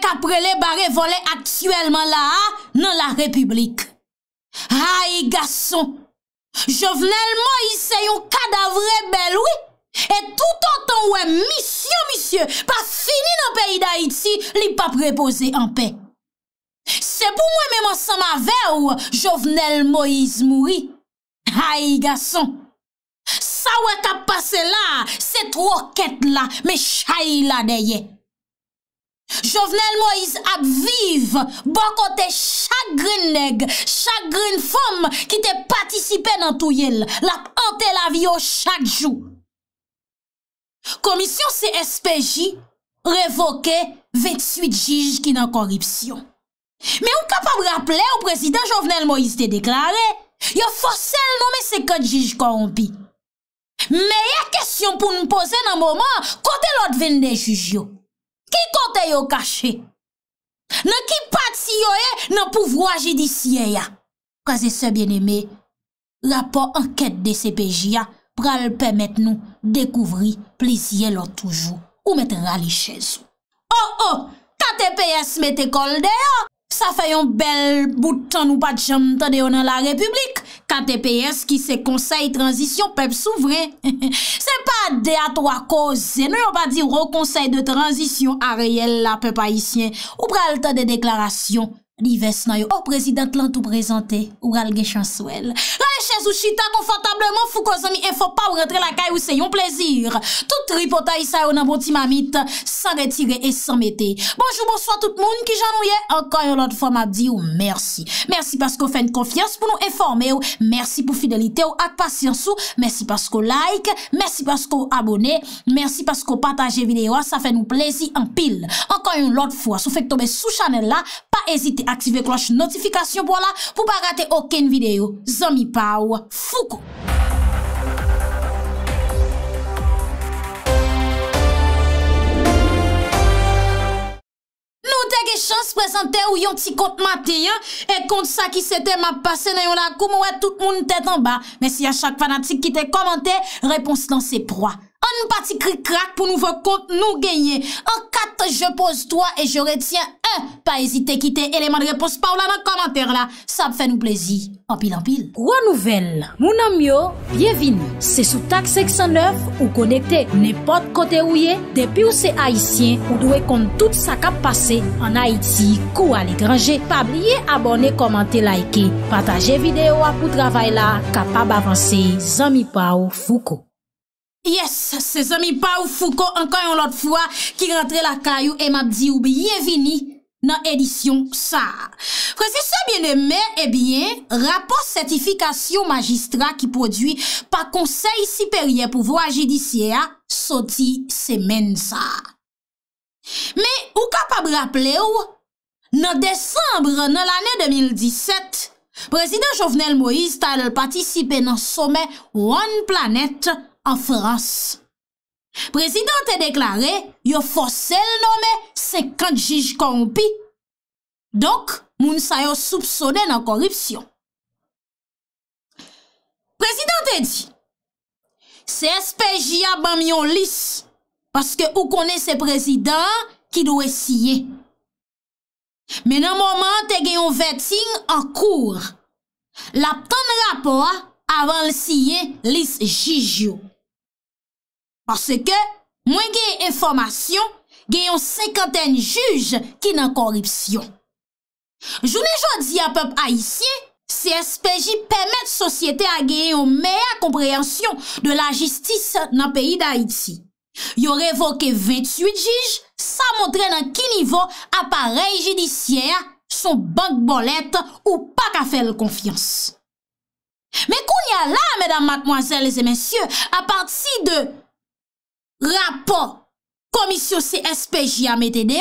kaprele barre volé actuellement là dans la République. Aïe garçon, Jovenel Moïse c'est un cadavre bel oui. Et tout autant ouais monsieur pas fini dans pays d'Haïti, li pas reposer en paix. C'est pour moi même ensemble avec Jovenel Moïse mouri. Aïe garçon. Ça ouais qu'a passé là, c'est trop quête là, mais chaille là derrière. Jovenel Moïse a vivre bon côté chaque nèg, chaque femme qui te participé dans tout yel, la hante la vie au chaque jour. Commission CSPJ révoqué 28 juges qui dans corruption. Mais on capable rappeler au président Jovenel Moïse te déclaré, il forcé le nommer 50 juges corrompus. Meilleure question pour nous poser dans moment, côté l'autre vin des juges yo. Qui côté yo caché? Dans qui parti yo est dans pouvoir judiciaire? Frères et sœurs bien-aimés, rapport enquête de CPJ pral permettre nous découvrir plaisir l'autre toujours ou mettre rali chez vous. Oh, quand TPS mette col dehors, ça fait un bel bout de temps nous pas de jambe tande dans la République. KTPS qui se conseil transition peuple souverain. C'est pas des à trois causes. Nous on pas dire au conseil de transition Ariel la peuple haïtien ou pral temps des déclarations diverses nan yo. Oh président lan tout présenté ou pral gen chansouel. Rale chez ou chita confortablement fou ko zami et faut pas rentrer la caille ou c'est un plaisir. Tout tripotay sa yo nan bon ti mamite sans retirer et sans mettre. Bonjour bonsoir tout le monde qui j'ennuie encore une autre fois m'a dit ou merci. Merci parce qu'on fait une confiance pour nous informer ou. Merci pour fidélité ou ak patience ou. Merci parce qu'on like, merci parce qu'on abonné, merci parce qu'on partage vidéo, ça fait nous plaisir en pile. Encore une autre fois, si vous faites tomber sous channel là, pas hésiter à activer cloche notification pour là pour pas rater aucune vidéo. Zami Pau Foucault. Nous t'ai chance présenter ou yon petit compte matin et compte ça qui c'était m'a passé dans la cour ouais tout le monde tête en bas mais si à chaque fanatique qui te commenté réponse dans ses proies on parti cric crac pour nouveau compte nous gagner en 4 je pose 3 et je retiens 1 pas hésiter quitter élément de réponse par là dans commentaire là ça fait nous plaisir en pile gros nouvelle mon ami yo bienvenue c'est sous taxe 609 ou connecté n'importe côté où y est depuis ou c'est haïtien ou doit compte tout ça qui passé en Haïti, kou à l'étranger. Pas oublier abonner, commenter, liker, partager vidéo pour travail là, capable avancer. Zami Pau Foucault. Yes, c'est Zami Pau Foucault encore une autre fois qui rentre la caillou et m'a dit ou bienvenue dans édition ça. Frère, c'est ça bien aimé, eh bien, rapport certification magistrat qui produit par Conseil supérieur pouvoir judiciaire sorti semaine ça. Mais, ou capable rappeler ou, dans décembre, dans l'année 2017, président Jovenel Moïse a participé dans le sommet One Planet en France. Président a déclaré, yo forcé le nommé 50 juges corrompus. Donc, moun sa yo soupçonné dans corruption. Président a dit, CSPJ a ban yon lis. Parce que vous connaissez le président qui doit essayer. Mais dans le moment, vous avez un vetting en cours. L'abtan de rapport avant le signer liste Jijio. Parce que, moi j'ai une information, j'ai une cinquantaine de juges qui n'ont corruption. Journée jodi à peuple haïtien, CSPJ permet de société à gagner une meilleure compréhension de la justice dans le pays d'Haïti. Yo révoqué 28 juges, ça montre dans quel niveau appareil judiciaire son banque bolette ou pas qu'à faire confiance. Mais qu'on y a là, mesdames, mademoiselles et messieurs, à partir de rapport commission CSPJ à MTDA,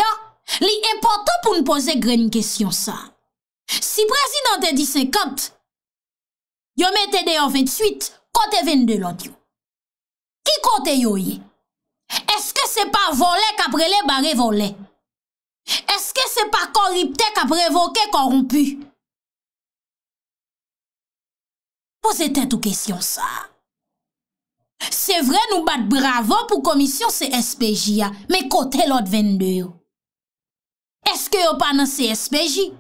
l'important pour nous poser une question ça. Si président te dit 50, yo mette dehors 28, côté 22 l'autre. Qui côté yo y? Est-ce que c'est pas volé qu'après les barré volé? Est-ce que c'est pas corrupté qu'après évoqué corrompu? Posez tête aux questions ça. C'est vrai nous bat bravo pour commission CSPJ, mais côté l'autre 22. Est-ce que vous pas dans CSPJ?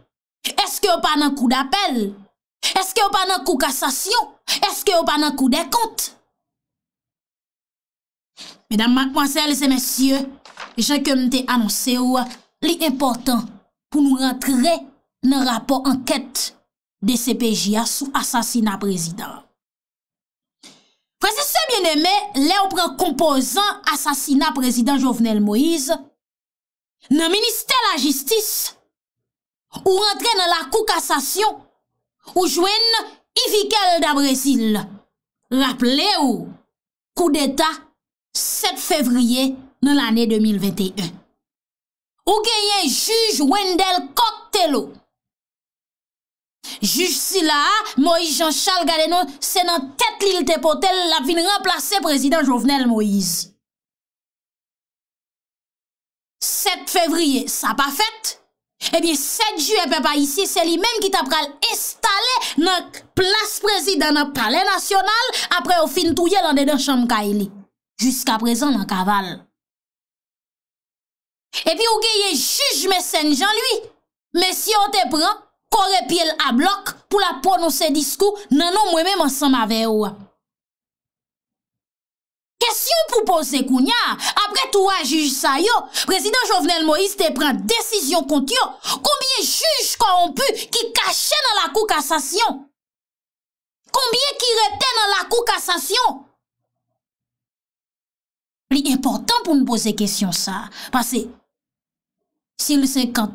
Est-ce que vous pas dans coup d'appel? Est-ce que vous pas dans coup cassation? Est-ce que vous pas dans coup des comptes? Mesdames, mademoiselles et messieurs, les gens que nous avons annoncé, l'important pour nous rentrer dans le rapport enquête de CPJ sous assassinat président. Président bien-aimé, là on prend composant assassinat président Jovenel Moïse, dans le ministère de la justice, ou rentrer dans la cour cassation, ou joindre Ivikel da Brésil. Rappelez-vous, coup d'État 7 février dans l'année 2021. Ou gagne juge Wendelle Coq Thélot. Juge Sila Moïse Jean-Charles Galenon, c'est dans tête l'île de Potel la vin remplacer président Jovenel Moïse. 7 février, ça pas fait. Eh bien, 7 juillet, papa, ici, c'est lui-même qui t'a installé dans place président dans le palais national après au fin touye dans dedans chambre Kaili. Jusqu'à présent, dans cavale. Et puis, ou gagne juge Messène Jean-Louis. Mais si on te prend, corps pied à bloc pour la prononcer discours, non, non, moi-même ensemble avec vous. Question pour poser Kounia, après tout, juge Sayo, président Jovenel Moïse te prend décision contre yo. Combien juges corrompus qui cachaient dans la cour cassation? Combien qui retaient dans la cour cassation? C'est important pour nous poser question ça, parce que si le 50,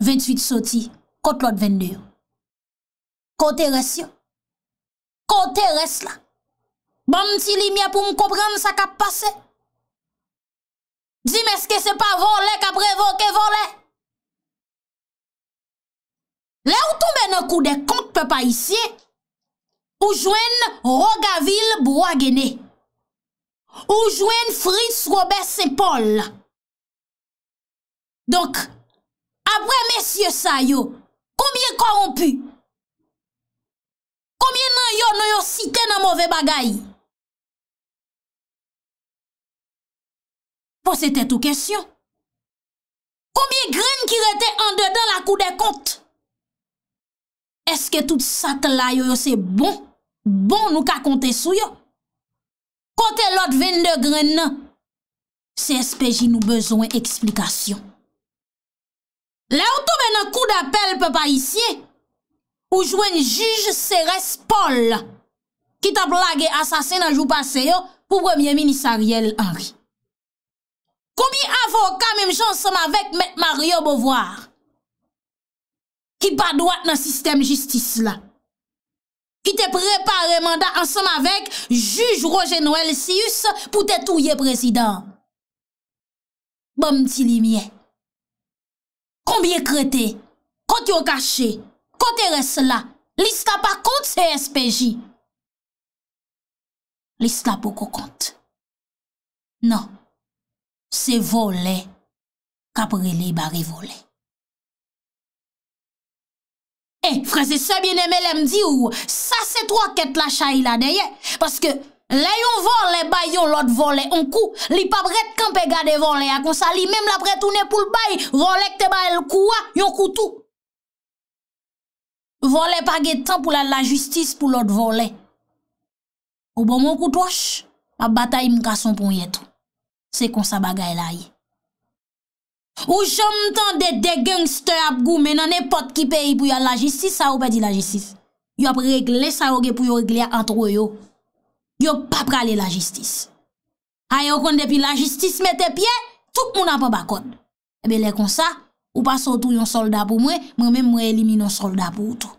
28 sorti, contre l'autre 22. Côté reste yo. Côté reste là. Bon petit lumière pour me comprendre ça qui a passé. Dis mais est-ce que c'est pas volé qui a prévoqué volé? Là où tombe dans coup des comptes peuple ici, ou joindre Rogavil Boisguené. Ou joindre Fritz Robert Saint-Paul. Donc, après messieurs Sayo, combien corrompus? Combien nan yo nou yo cité nan mauvais bagay? Pour c'était tout question. Combien graines qui rete en dedans la cour des comptes? Est-ce que tout ça là yo c'est bon? Bon nous ka compter sou yo. Côté l'autre 22 graines nan. CSPJ nous besoin explication. Là où tombe dans coup d'appel papa ici, ou jouen juge Ceres Paul, qui t'a blagué assassin dans jour passé pour premier ministre Ariel Henry. Combien avocats même gens ensemble avec Mèt Mario Beauvoir, qui pas droit dans système justice là, qui te préparé mandat ensemble avec juge Roger Noël Sius pour te touyer président. Bon petit limier. Combien crété? Quand tu caché? Côté reste là, l'ISTA pas compte CSPJ. L'ISTA pas compte. Non, c'est volé. Caprelé, barré, volé. Eh, frère, c'est ça bien aimé, l'aime dit ou, ça c'est trois quêtes la chaille là derrière. Parce que, l'ayon volé, bayon l'autre volé, on coup, li pas prête quand pe gade volé, à comme ça, li même la prête tourner pour le bail, volé que te bail le coup, yon coup tout. Voler pas de temps pour la justice pour l'autre voler. Au bon moment coutoche, ma bataille m'casson pour y tout. C'est comme ça bagaille là. Ou j'entends des gangsters à goumer dans n'importe qui pays pour y la justice, ça ou pas dit la justice. Yo a régler ça ou pour régler entre yo. Yo pas praler la justice. Ayo kon depuis la justice mette pied, tout moun a pas bakode. Et bien les comme ça. Ou pas surtout yon soldat pour moi, moi-même moi élimine un soldat pour tout.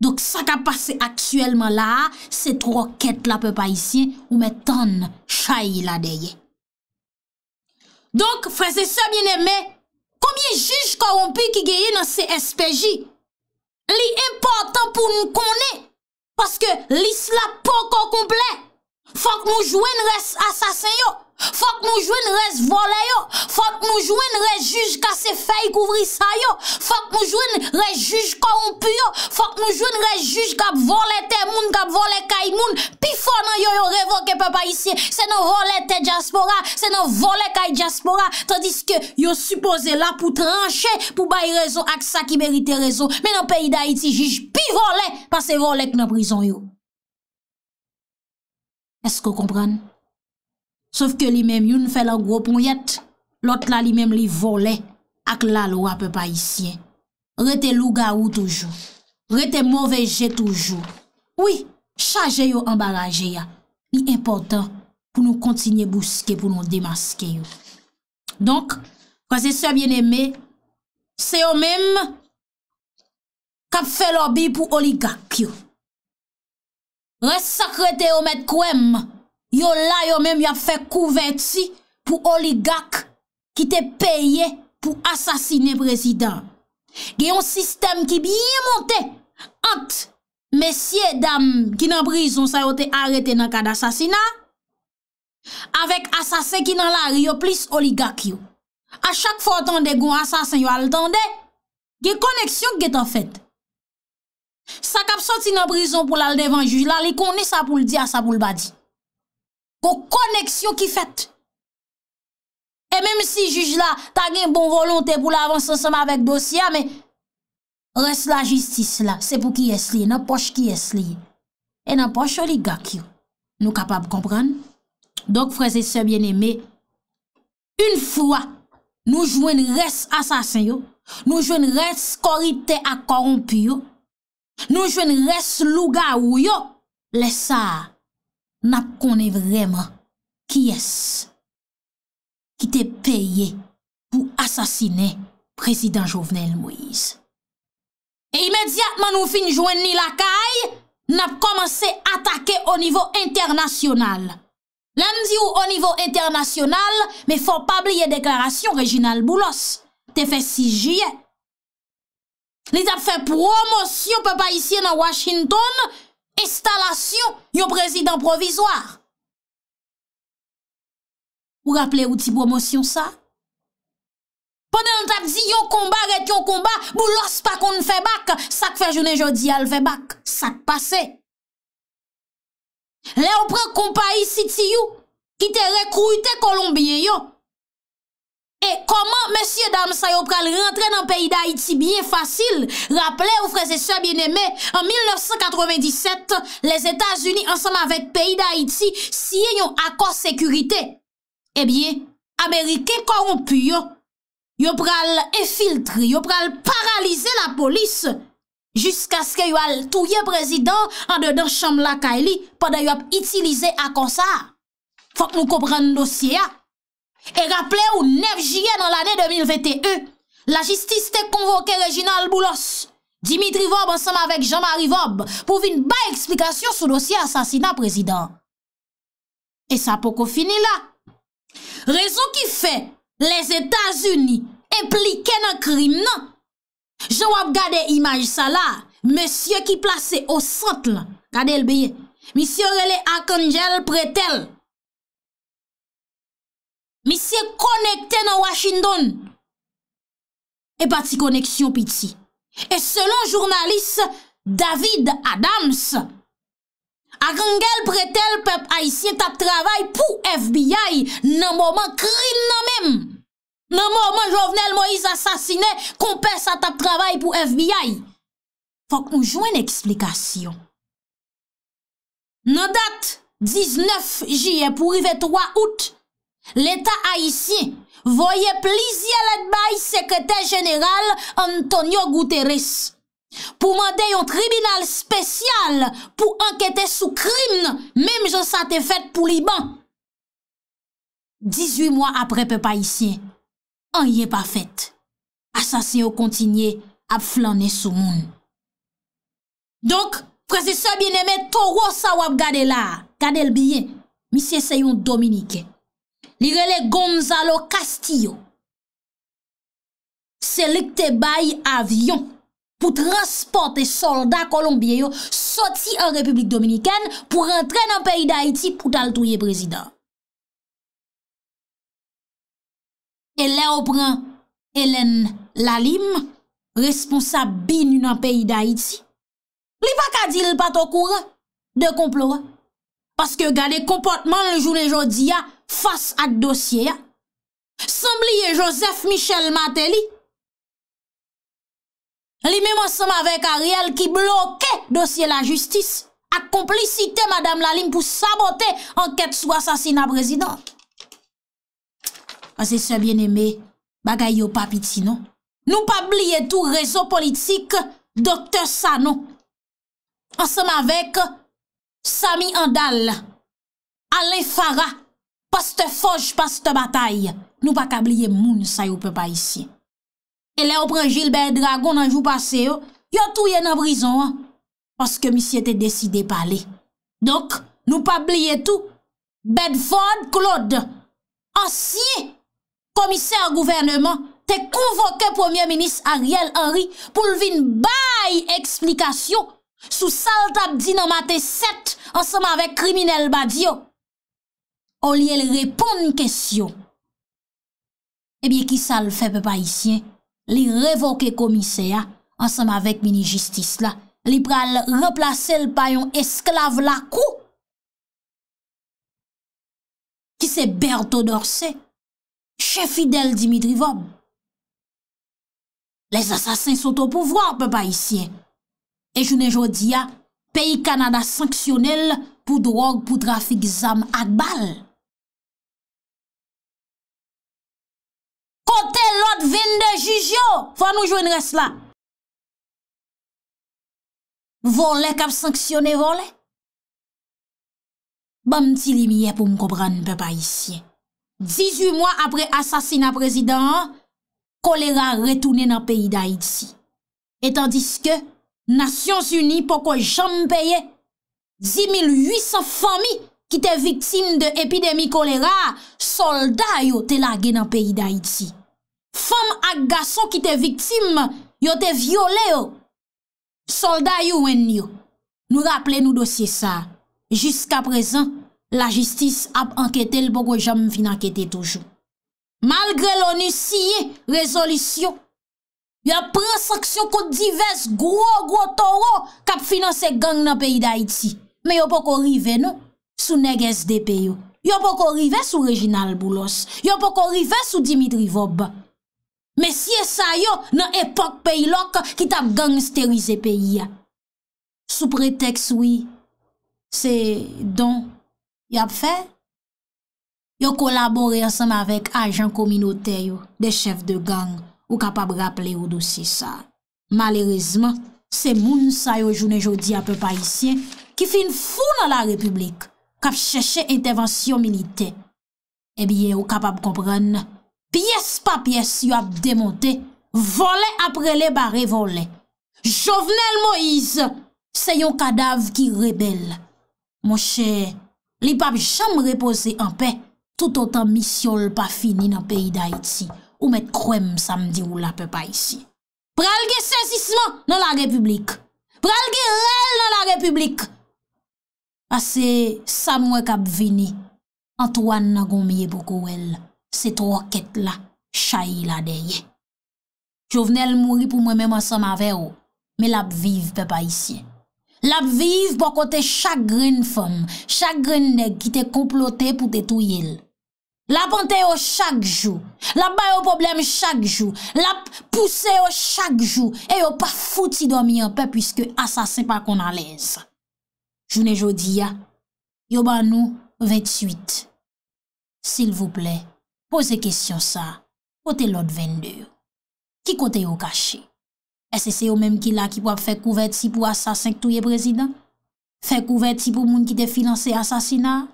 Donc ça qui a passé actuellement là, c'est trois quêtes là peuple haïtien ou mettan chaille là derrière. Donc frères et sœurs bien-aimés, combien juges corrompus qui gagne dans CSPJ? Li important pour nous connaître parce que l'isla pas complet. Faut que nous joigne reste assassin yo. Faut que nous jouions res volé yo. Faut que nous jouions res juge cassé feuille couvrir ça yo. Faut que nous jouions res juge corrompu yo. Faut que nous jouions res juge qui a volé tes moun, qui a volé kay moun. Puis faut nan yo yo révoquer papa ici. C'est non volé tes diaspora, c'est non volé kay diaspora. Tandis que yo supposé là pour trancher, pour bailler raison avec ça qui mérite raison. Mais dans le pays d'Haïti, juge pi volé parce que volé dans prison yo. Est-ce que vous comprenez? Sauf que lui-même, il fait la gros poignette. L'autre là, lui-même, il volait avec la loi, peu pas ici. Rete lougaou toujours. Rete mauvais jet toujours. Oui, chargez yo embarrassé ya. C'est important pour nous continuer à bousquer, pour nous démasquer. Donc, frères et sœurs bien-aimés, c'est eux-mêmes qui fait lobby pour oligarque. Resacrete yo met kouem. Yo la yo même y'a fait couverti pour oligarque qui te payé pour assassiner président. Gen un système qui bien monté entre messieurs dames qui nan prison sa yo te arrêté dans cas d'assassinat avec assassin qui nan la rio plus oligarque yo. À chaque fois tande gon assassin yo al tande, gen connexion qui est en fait. Ça cap sorti dans prison pour la devant juge là, il connaît ça pour le dire, ça pour le badi. Pour connexion qui fait. Et même si juge là t'a gen bon volonté pour l'avancer ensemble avec dossier, mais reste la justice là, c'est pour qui est lié, dans poche qui est lié. Et dans poche oligarque. Nous capable comprendre. Donc frères et sœurs bien-aimés, une fois nous joignons res assassin yo, nous joignons res corrupté à corrompu yo. Nous jeunes res louga ou yo, les ça, n'a connaît vraiment qui est qui t'est payé pour assassiner président Jovenel Moïse. Et immédiatement nous fin joindre ni la caille, n'a commencé à attaquer au niveau international. L'homme dit au niveau international, mais faut pas oublier déclaration Reginald Boulos, t'es fait 6 juillet. Li t'a fait promotion papa ici dans Washington, installation yon président provisoire. Vous rappelez ou ti promotion ça? Pendant t'a dit yon combat ret yon combat, Boulos pa kon fait bac, ça fait journée jodi al fait bac, ça passé. Là on prend compagnie City you qui te recruté colombien yo. Et comment, messieurs, dames, ça yon pral rentrer dans le pays d'Haïti bien facile? Rappelez aux frères et sœurs bien-aimés, en 1997, les États-Unis, ensemble avec le pays d'Haïti, signent un accord sécurité. Eh bien, Américains corrompus, yon pral infiltrer, yon pral paralyser la police, jusqu'à ce que yon al touye président en dedans chambre la Kaili, pendant yon utilisé accord ça. Faut que nous comprenions le dossier. Et rappelez au 9 juillet dans l'année 2021, la justice te convoqué Reginald Boulos, Dimitri Vob ensemble avec Jean-Marie Vob pour une bonne explication sur le dossier assassinat président. Et ça pour qu'on finisse là. Raison qui fait les États-Unis impliqués dans le crime, non? Je regarde l'image ça là, monsieur qui placé au centre là, regardez le billet, monsieur relais Archangel Pretel. Monsieur connecté dans Washington. Et parti connexion petit. Et selon journaliste David Adams, Archangel Pretel peuple haïtien t'a travail pour FBI dans moment crime nan même. Dans moment Jovenel Moïse assassiné, compère ça t'a travail pour FBI. Faut qu'on joue une explication. Dans date 19 juillet pour arriver 3 août. L'État haïtien voyait plusieurs lettres bay secrétaire général Antonio Guterres pour demander un tribunal spécial pour enquêter sous crime, même si ça te fait pour Liban. 18 mois après, peuple haïtien, on y est pas fait. Assassin au continuer à flâner sous monde. Donc, frères et sœurs bien-aimés, Toro sa wap gade là, gade le bien, monsieur c'est un Dominicain. L'irele Gonzalo Castillo. C'est lui qui te baille avion pour transporter soldats colombiens sortis en République Dominicaine pour rentrer dans le pays d'Haïti pour t'altouiller président. Et là, on prend Hélène Lalime, responsable BINU dans le pays d'Haïti. Li pas qu'à dire pas au courant de complot. Parce que regardez comportement le jour et jodi face à dossier. Semblier Joseph Michel Matéli. Li même ensemble avec Ariel qui bloquait dossier la justice. À complicité Madame Lalime pour saboter enquête sur assassinat président. Parce que c'est bien-aimé, bagay yo pa piti non. Nous pas oublier tout réseau politique Docteur Sanon. Ensemble avec Sami Andal, Alain Farah, Pasteur Foge, Pasteur Bataille. Nous pas oublier moun sa yo peuple haïtien. Et là on prend Gilbert Dragon dans jour passé yo, yo touye dans prison parce que monsieur était décidé parler. Donc nous pas oublier tout Bedford Claude, ancien commissaire gouvernement, t'es convoqué premier ministre Ariel Henry pour venir bail explication. Sous saltap dinamate 7 ensemble avec criminel Badio. Au lieu de répondre question. Eh bien, qui ça le fait, peuple haïtien? Li révoquer commissaire ensemble avec mini justice là. Li pral remplacer le payon esclave la cou. Qui c'est Berthaud Dorcé? Chef fidèle Dimitri Vob. Les assassins sont au pouvoir, peuple haïtien. Et je ne jodi a, pays Canada sanctionnel pour drogue, pour trafic zam ak bal. Côté l'autre ville de Jujio, faut nous jouer reste là. Volé kap sanctionné volé. Bon petit lumière pour me comprendre, papa ici. 18 mois après assassinat président, choléra retourné dans le pays d'Haïti. Et tandis que, Nations Unies pour que j'aime payer 10 800 familles qui étaient victimes de épidémie choléra, soldats yo te lagé dans le pays d'Haïti. Femmes et garçons qui étaient victimes, yo te violé. Soldats yo en yo. Nous rappelons nous dossier ça. Jusqu'à présent, la justice a enquêté pour que j'aime fin enquêter toujours. Malgré l'ONU siye résolution, il y a pris sanction contre divers gros taureaux qui financent gang dans le pays d'Haïti. Mais il n'y a pas qu'on arrive, non? Sous nèg SDP. Il n'y a pas qu'on arrive sous Reginald Boulos. Il n'y a pas qu'on arrive sous Dimitri Vob. Mais si Sayo, dans l'époque pays loc, qui t'a gangsterisé pays. Sous prétexte, oui, c'est don. Il a fait. Il a collaboré ensemble avec agents communautaires, des chefs de gang. Ou capable de rappeler au dossier ça. Malheureusement, c'est moun sa yo jounen jodi a peu haïtien qui fin fou dans la République, qui cherche intervention militaire. Eh bien, ou capable comprendre, pièce par pièce, yo a démonté, volé après les barré volé. Jovenel Moïse, c'est yon cadavre qui rebelle. Mon cher, li pap jam reposer en paix, tout autant mission l pas fini dans pays d'Haïti. Ou mettre crème samedi ou la peuple ici. Pralge saisissement dans la République. Pralge rel dans la République. Parce que ça moué kap vini. Antoine nan gomye beaucoup elle. C'est trois quêtes là. Chahi la deye. Jovenel mouri pour moi même ensemble avec ou. Mais la vive peuple ici. La vive pour côté chaque green femme. Chaque green nèg qui te comploté pour te touye. La pante au chaque jour, la baye au problème chaque jour, la pousse au chaque jour, et yo pas fouti dormi en paix puisque assassin pas qu'on a l'aise. Journée jodia, yo ban nous 28. S'il vous plaît, posez question ça, côté l'autre 22. Qui côté yo caché? Est-ce que c'est yo même qui là qui peut faire couverture pour assassin touye président? Faire couverture pour moun qui te financer assassinat?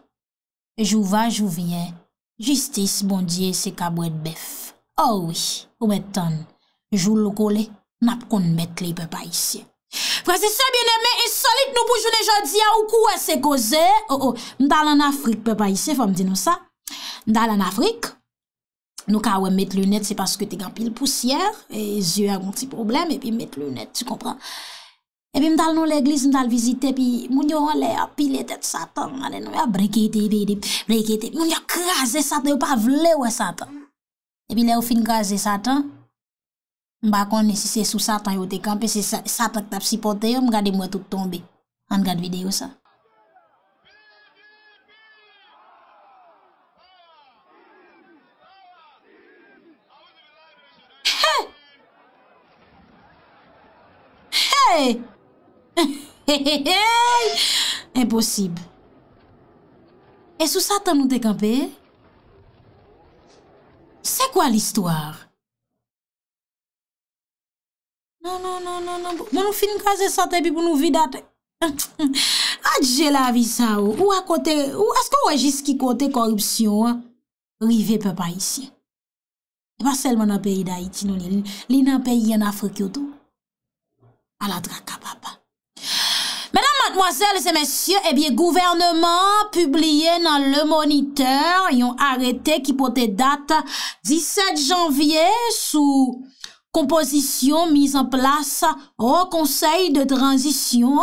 Jou va, jou vient. Justice, bon Dieu, c'est cabouet de bœuf. Oh oui, ou metton, jour le collé, n'a pas qu'on mette les peuples ici. Frère, c'est ça bien-aimé, insolite nous pour journée jodi a ou quoi c'est causé. Oh, m'dal en Afrique, peuple ici, faut me dire nous ça. M'dal en Afrique, nous ka ouais mettre lunettes, c'est parce que t'es en pile poussière, et les yeux a un petit problème, et puis mettre lunettes, tu comprends? Et puis m'dal dans l'église, m'dal visiter, puis moun yo en l'air, pile tête Satan, allez nous a briqueté, moun yo crasé Satan, yo pas vle ou Satan. Et puis là, au fin de graser Satan, je ne sais pas si c'est sous Satan qui est campé, c'est Satan qui t'a supporté, je regarde moi tout tomber. On regarde vidéo ça. Hey! Hey! Impossible. Et sous Satan nous t'es campé? C'est quoi l'histoire? Non. Bon, nous finissons de sortir pour nous vider. J'ai la vie ça. Ou à côté, ou est-ce qu'on a juste qui côté corruption? Rivé peuple haïtien. Pas seulement dans le pays d'Haïti, non, les dans le pays en Afrique et tout. À la traka, papa. Mesdames, mademoiselles et messieurs, eh bien, gouvernement publié dans le Moniteur, ils ont arrêté qui portait date 17 janvier sous composition mise en place au Conseil de transition.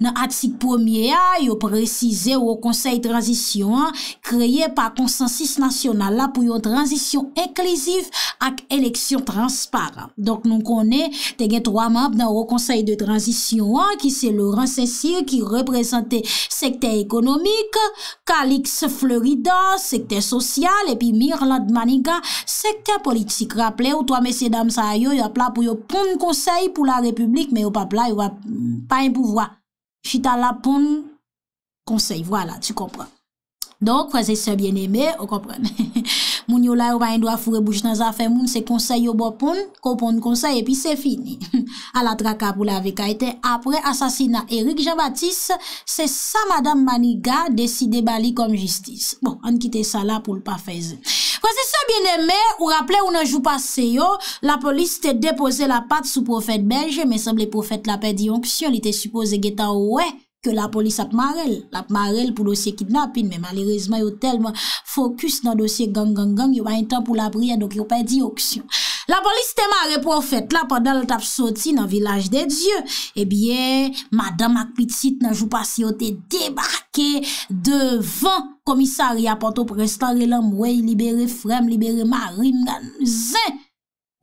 Dans l'article 1er, ils ont précisé au Conseil de transition créé par consensus national pour une transition inclusive avec élection transparente. Donc, nous connaissons trois membres dans le Conseil de transition, qui c'est Laurent Saint-Cyr, qui représente le secteur économique, Calix Ferrido, secteur social, et puis Mirlande Manigat, secteur politique. Rappelez-vous, toi, messieurs, dames, Sayo, il y a plat pour prendre conseil pour la République, mais il n'y a pas un pouvoir. Chita la pour conseil, voilà, tu comprends. Donc, frères et sœurs bien-aimés, vous comprenez. Moun yo la yo pa yon doit foure bouche dans affaire moun, c'est conseil yo bon comprendre conseil et puis c'est fini. À la traka pour la vekaite après assassinat Éric Jean-Baptiste, c'est ça madame Manigat décidé bali comme justice. Bon, on quitte ça là pour le pas faire. Frères et sœurs bien-aimés, ou rappelez ou nan jou passé yo, la police te déposé la patte sous prophète Berger, mais semble prophète la pèdi onction, il était supposé geta ouais. Que la police a marrel pour le dossier kidnapping, mais malheureusement, ils ont tellement focus dans le dossier gang, ils ont un temps pour la prière, donc ils n'ont pas dit option. La police te marre prophète, là, pendant le tap sorti dans le village des dieux, eh bien, madame ak petite, nan jou passé, yon te débarqué devant commissariat Port-au-Prince, l'homme, libéré frem, libéré marine, zin.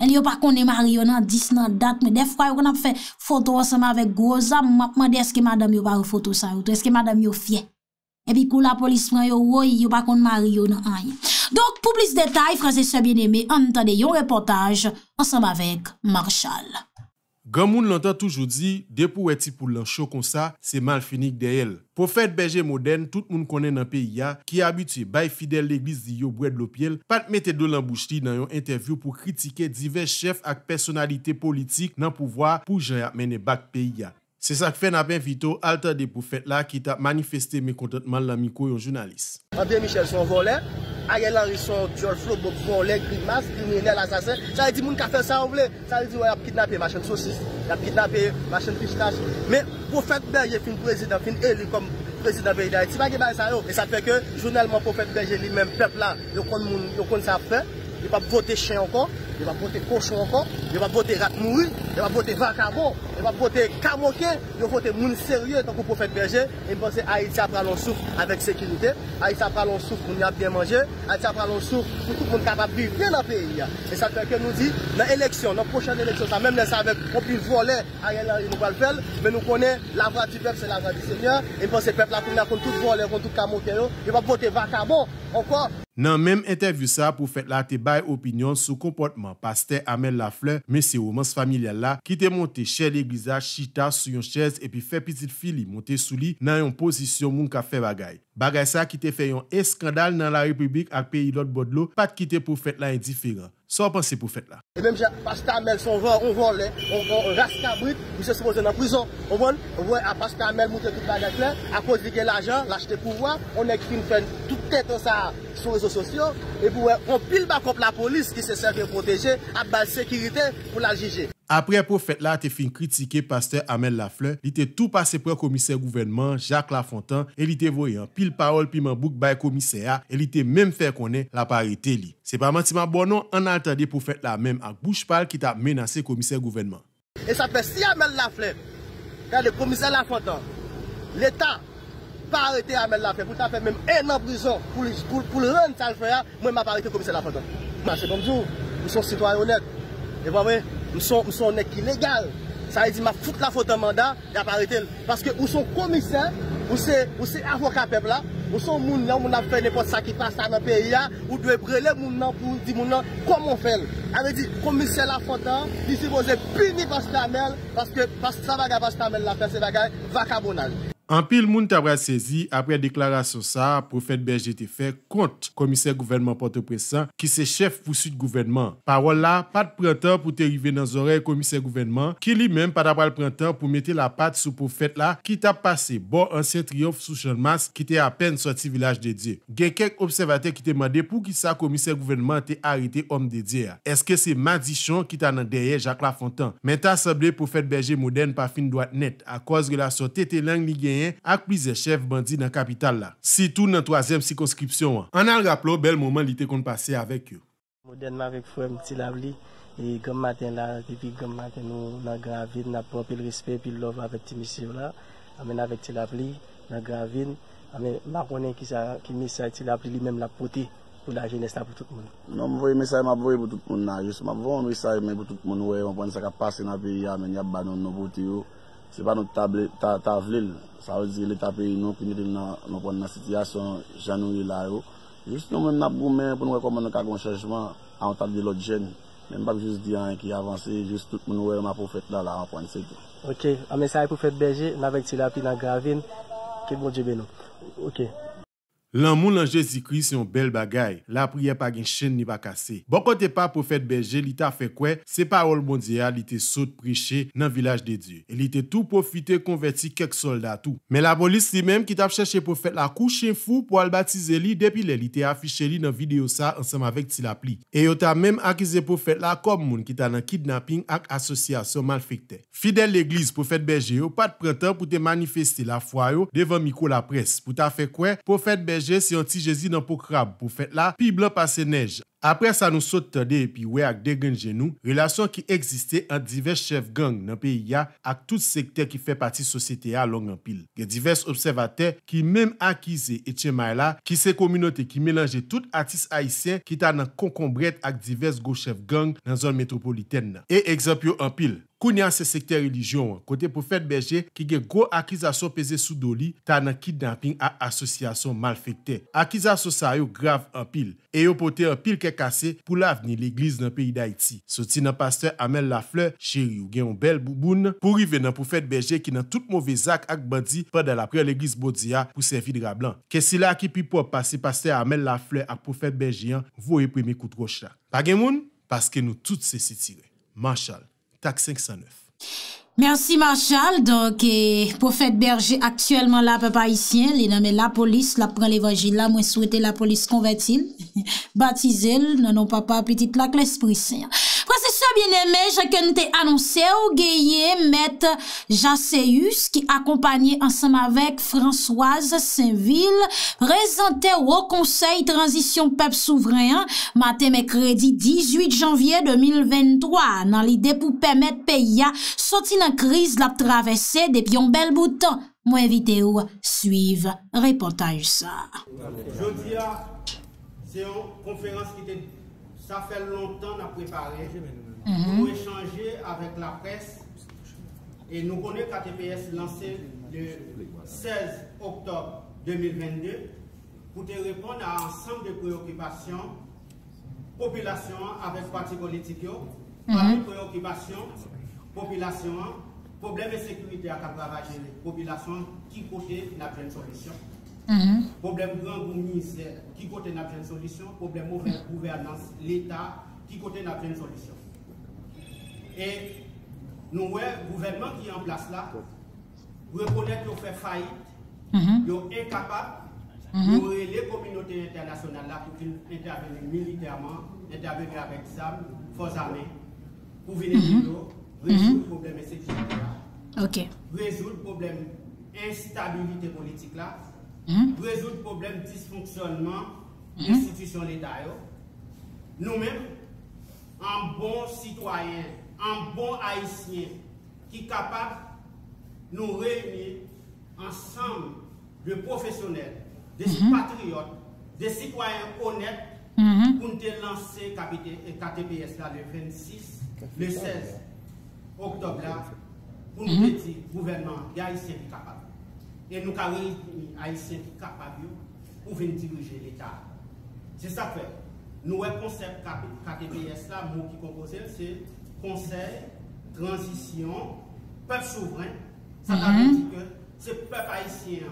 Elle y a pas qu'on est marié on a 10 ans date mais des fois on a fait photo ensemble avec gros âme m'a demandé est-ce que madame yo pas une photo ça ou est-ce que madame yo fier et puis kou la police prend yo oui yo pas qu'on marié on rien donc pour plus de détails frères et sœurs bien-aimés entendez un reportage ensemble avec Marshall. Grand moun l'entend toujours dit dépou eti pou lan chaud comme ça c'est mal fini derrière. Prophète Berger moderne tout moun connaît dans pays a qui habitué bay fidèle l'église di yo bwè de l'opiel pat mette de lan bouche li dans une interview pour critiquer divers chefs ak personnalités politiques dans pouvoir pour jan mener back pays a. C'est ça que fait n'a pas invité alta de prophète là qui t'a manifesté mécontentement la micro yon journaliste. André Michel son volé, Ariel Henry son viol flop volé, grimace, criminel, assassin. Ça veut dire moun ka fait ça on veut. Ça veut dire a kidnappé machin saucisse, a kidnappé machin pistache. Mais prophète Berger fin président, fin élu comme président pays d'Haïti, pas que ça yo. Et ça fait que journellement prophète Berger lui-même peuple là, yo konn moun, yo konn ça fait. Il va voter chien encore, il va voter cochon encore, il va voter rat mouru, il va voter vagabond, il va voter camoqué, il va voter moun sérieux, tant que prophète Berger, il pense que Haïti a pris l'on souffle avec sécurité, Haïti a pris l'on souffle pour nous bien manger, Haïti a pris l'on souffle pour tout le monde capable de vivre bien dans le pays. Et ça fait que nous dit, dans l'élection, dans la prochaine élection, ça même ça avec on peut voler Ariel Henry nous va le faire, mais nous connaissons la voix du peuple, c'est la voix du Seigneur, il pense que le peuple a contre tout voler, contre tout camoqué, il va voter vagabond encore. Dans même interview ça pour faire la débat opinion sur comportement pasteur Amel Lafleur monsieur romance familial là qui était monté chez l'église chita sur une chaise et puis fait petite fille monter sous lui dans une position moun ka fait bagay ça qui te fait un scandale dans la République à pays l'autre bord de l'eau pas de quitter pour faire là indifférent. Sans penser pour faire là. Et même Pasteur Amel, on vole, on rase cabrit, il se suppose dans la prison. On vole, on voit à Pasteur Amel monter toute la gâte là, à cause de l'argent, l'acheter pouvoir, on est qui fait toute tête ça sur les réseaux sociaux, et pour on pile bas contre la police qui se sert de protéger, à base sécurité pour la juger. Après prophète là t'es fin critiquer pasteur Amel Lafleur, il était tout passé pour commissaire gouvernement Jacques Lafontaine et il était voyant pile parole piment bouc bay commissaire et il était même fait connaître la parité li. C'est pas menti bon non, on a entendu prophète là même à bouche parle qui t'a menacé commissaire gouvernement. Et ça fait si Amel Lafleur, quand le commissaire Lafontaine, l'État pas arrêté Amel Lafleur pour t'a fait même un an en prison pour le rendre ça le faire, moi m'a arrêté commissaire Lafontaine. C'est comme ça. Nous sommes citoyens honnêtes. Et vous voyez, nous sommes honnêtes qui légal. Ça veut dire que je fous la faute de mandat et à arrêter. Parce que nous sommes commissaires, nous sommes avocats peuple là. Nous sommes des gens qui ont fait n'importe quoi qui passe dans le pays. Nous devons brûler les gens pour dire comment on fait. Ça veut dire que le commissaire Lafontaine, il suppose punir Pasteur Amel parce que ça va Pasteur Amel la fait, c'est bagaille vacabonnage. En pile, moun tabra saisi après déclaration ça, prophète Berger te fait contre commissaire gouvernement Port-au-Prince qui se chef poursuite gouvernement. Parole là, pas de printemps pour t'arriver dans les oreilles commissaire gouvernement qui lui-même pas d'après le printemps pour mettre la patte sous prophète là qui t'a passé bon ancien triomphe sous champ de masse qui était à peine sorti village de Dieu. Gen quelques observateurs qui te demandé pour qui ça commissaire gouvernement t'a arrêté homme de Dieu. Est-ce que c'est Madichon qui t'a derrière Jacques Lafontaine? Mais t'as semblé prophète Berger moderne par fin droite net à cause de la sortie de langue liée avec plusieurs chefs bandits dans la capitale. Surtout dans la troisième circonscription. On a rappelé bel moment l'été qu'on passait avec eux. Modernement avec frère Mti Lavli, et comme matin là, depuis comme matin nous dans Gravine, nous avons pris le respect puis l'offre avec Ti Monsieur là, amène avec Ti Lavli dans Gravine, amène Maroné qui ça qui message Ti Lavli lui-même la porter pour la jeunesse là pour tout le monde. Non, moi voyez message m'a voyé pour tout le monde là, juste m'a voyé message mais pour tout le monde ouais, on prend ça qui passe dans pays là, mais il y a banon nos voitures. Ce n'est pas notre table, ça veut dire l'État pays, nous prenons la situation, j'annule là-haut. Juste nous, nous avons pour nous recommander un changement à l'entendre de l'autre jeune. Même pas juste dire qui avance, juste tout le monde, ma prophète là, on prend c'est tout. Ok, un message pour prophète Berger, nous avons avec Tilapi dans Gravine, que bon Dieu bénisse. Ok. L'amour en Jésus-Christ c'est une belle bagaille. La prière pas une chaîne ni pas cassée. Bon côté pas prophète Berger, il t'a fait quoi? C'est parole mondiale, il t'a saute prêcher dans le village de Dieu. Il t'a tout profité converti quelques soldats tout. Mais la police lui-même qui t'a cherché prophète la couche fou pour le baptiser lui depuis il t'a affiché lui dans vidéo ça ensemble avec Tilapli. Et il t'a même accusé prophète là comme monde qui t'a dans kidnapping avec association malfaite. Fidèle l'église prophète Berger, pas de printemps pour te manifester la foi devant micro la presse. Pour t'a fait quoi? Prophète Berger c'est un petit Jésus dans le crabe pour faire là, puis blanc passer neige. Après ça, nous saute et puis ouais, avec des gangs genoux, relation qui existait entre divers chefs gangs dans le pays, avec tout secteur qui fait partie de la société à long en pile. Il y a divers observateurs qui même acquise Etchemaila, qui c'est communauté qui mélange tout artiste haïtien qui t'a dans concombrette avec divers gros chefs gangs dans la zone métropolitaine. Et exemple en pile. Kounia c'est secteur religion, côté prophète Berger qui a gros accusation pesée sous Doli, t'as un kidnapping à association malfaitée. Accusation ça yo grave en pile et yo pote en pile qui est cassé pour l'avenir l'église dans le pays d'Haïti. Sorti dans pasteur Amel Lafleur, chéri ou gen un bel bouboune pour arriver dans prophète Berger qui dans tout mauvais acte ak bandi pendant la prière l'église Bodia pour servir de blanc. Qu'est-ce qu'il a qui puis pour passer pasteur Amel Lafleur à prophète Berger voyer premier coup de roche là. Pas gen moun parce que nous toutes se tiré. Marshall 509. Merci Marshall. Donc, prophète Berger actuellement là, papa ici, il nomme la police, la prend l'évangile là, moi souhaite la police convertile, baptisé, non papa, petite la l'esprit saint. Bien-aimé, je que nous annoncé au gayer Mèt Sajous qui accompagné ensemble avec Françoise Saint-Vil présenté au Conseil Transition Peuple Souverain matin mercredi 18 janvier 2023 dans l'idée pour permettre pays à sortir dans crise la traversée depuis un bel bout de temps. Moi invité ou suivre reportage ça. Jeudi c'est une conférence qui était ça fait longtemps qu'on a préparé. Nous échanger avec la presse et nous connaissons KTPS lancé le 16 octobre 2022 pour te répondre à ensemble de préoccupations population avec parti politique, préoccupations population, problème de sécurité à Capravager, population qui côté n'a pas de solution. Problème grand ministère qui côté n'a pas de solution, problème mauvaise gouvernance l'État qui côté n'a pas de solution. Et nous voyons le gouvernement qui est en place là, reconnaître qu'on fait faillite, qu'on est incapable, qu'on est les communautés internationales là pour intervenir militairement, intervenir avec ZAM, force armée, pour venir résoudre le problème de sécurité là, résoudre le problème d'instabilité politique là, résoudre le problème de dysfonctionnement de l'institution de l'État. Nous-mêmes, en bons citoyens, un bon haïtien qui est capable de nous réunir ensemble de professionnels, de patriotes, de citoyens honnêtes Pour te lancer KTPS là le 26, le 16 octobre là, pour nous dire gouvernement, il y a haïtiens qui sont capables. Et nous avons haïtiens qui sont capables pour venir diriger l'État. C'est ça que nous avons concept KTPS là, le mot qui composé, c'est Conseil, Transition, Peuple Souverain. Ça veut dire que c'est le peuple haïtien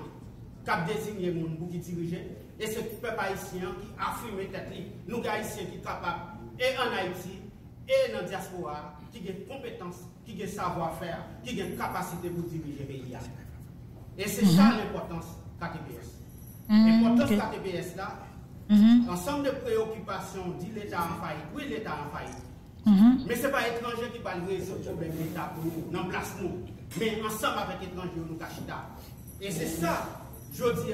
qui a désigné les gens pour diriger. Et c'est le peuple haïtien qui affirme tête libre. Nous, haïtiens qui sommes capables, et en Haïti, et dans la diaspora, qui ont des compétences, qui ont des savoir-faire, qui ont des capacités pour diriger le pays. Et c'est ça l'importance de KTPS. L'importance de KTPS là, l'ensemble de préoccupations dit l'État en faillite. Oui, l'État en faillite. Mais ce n'est pas l'étranger qui va régler ce problème de l'État pour nous, non place nous. Mais ensemble avec l'étranger, nous cachons ça. Et c'est ça, je dis,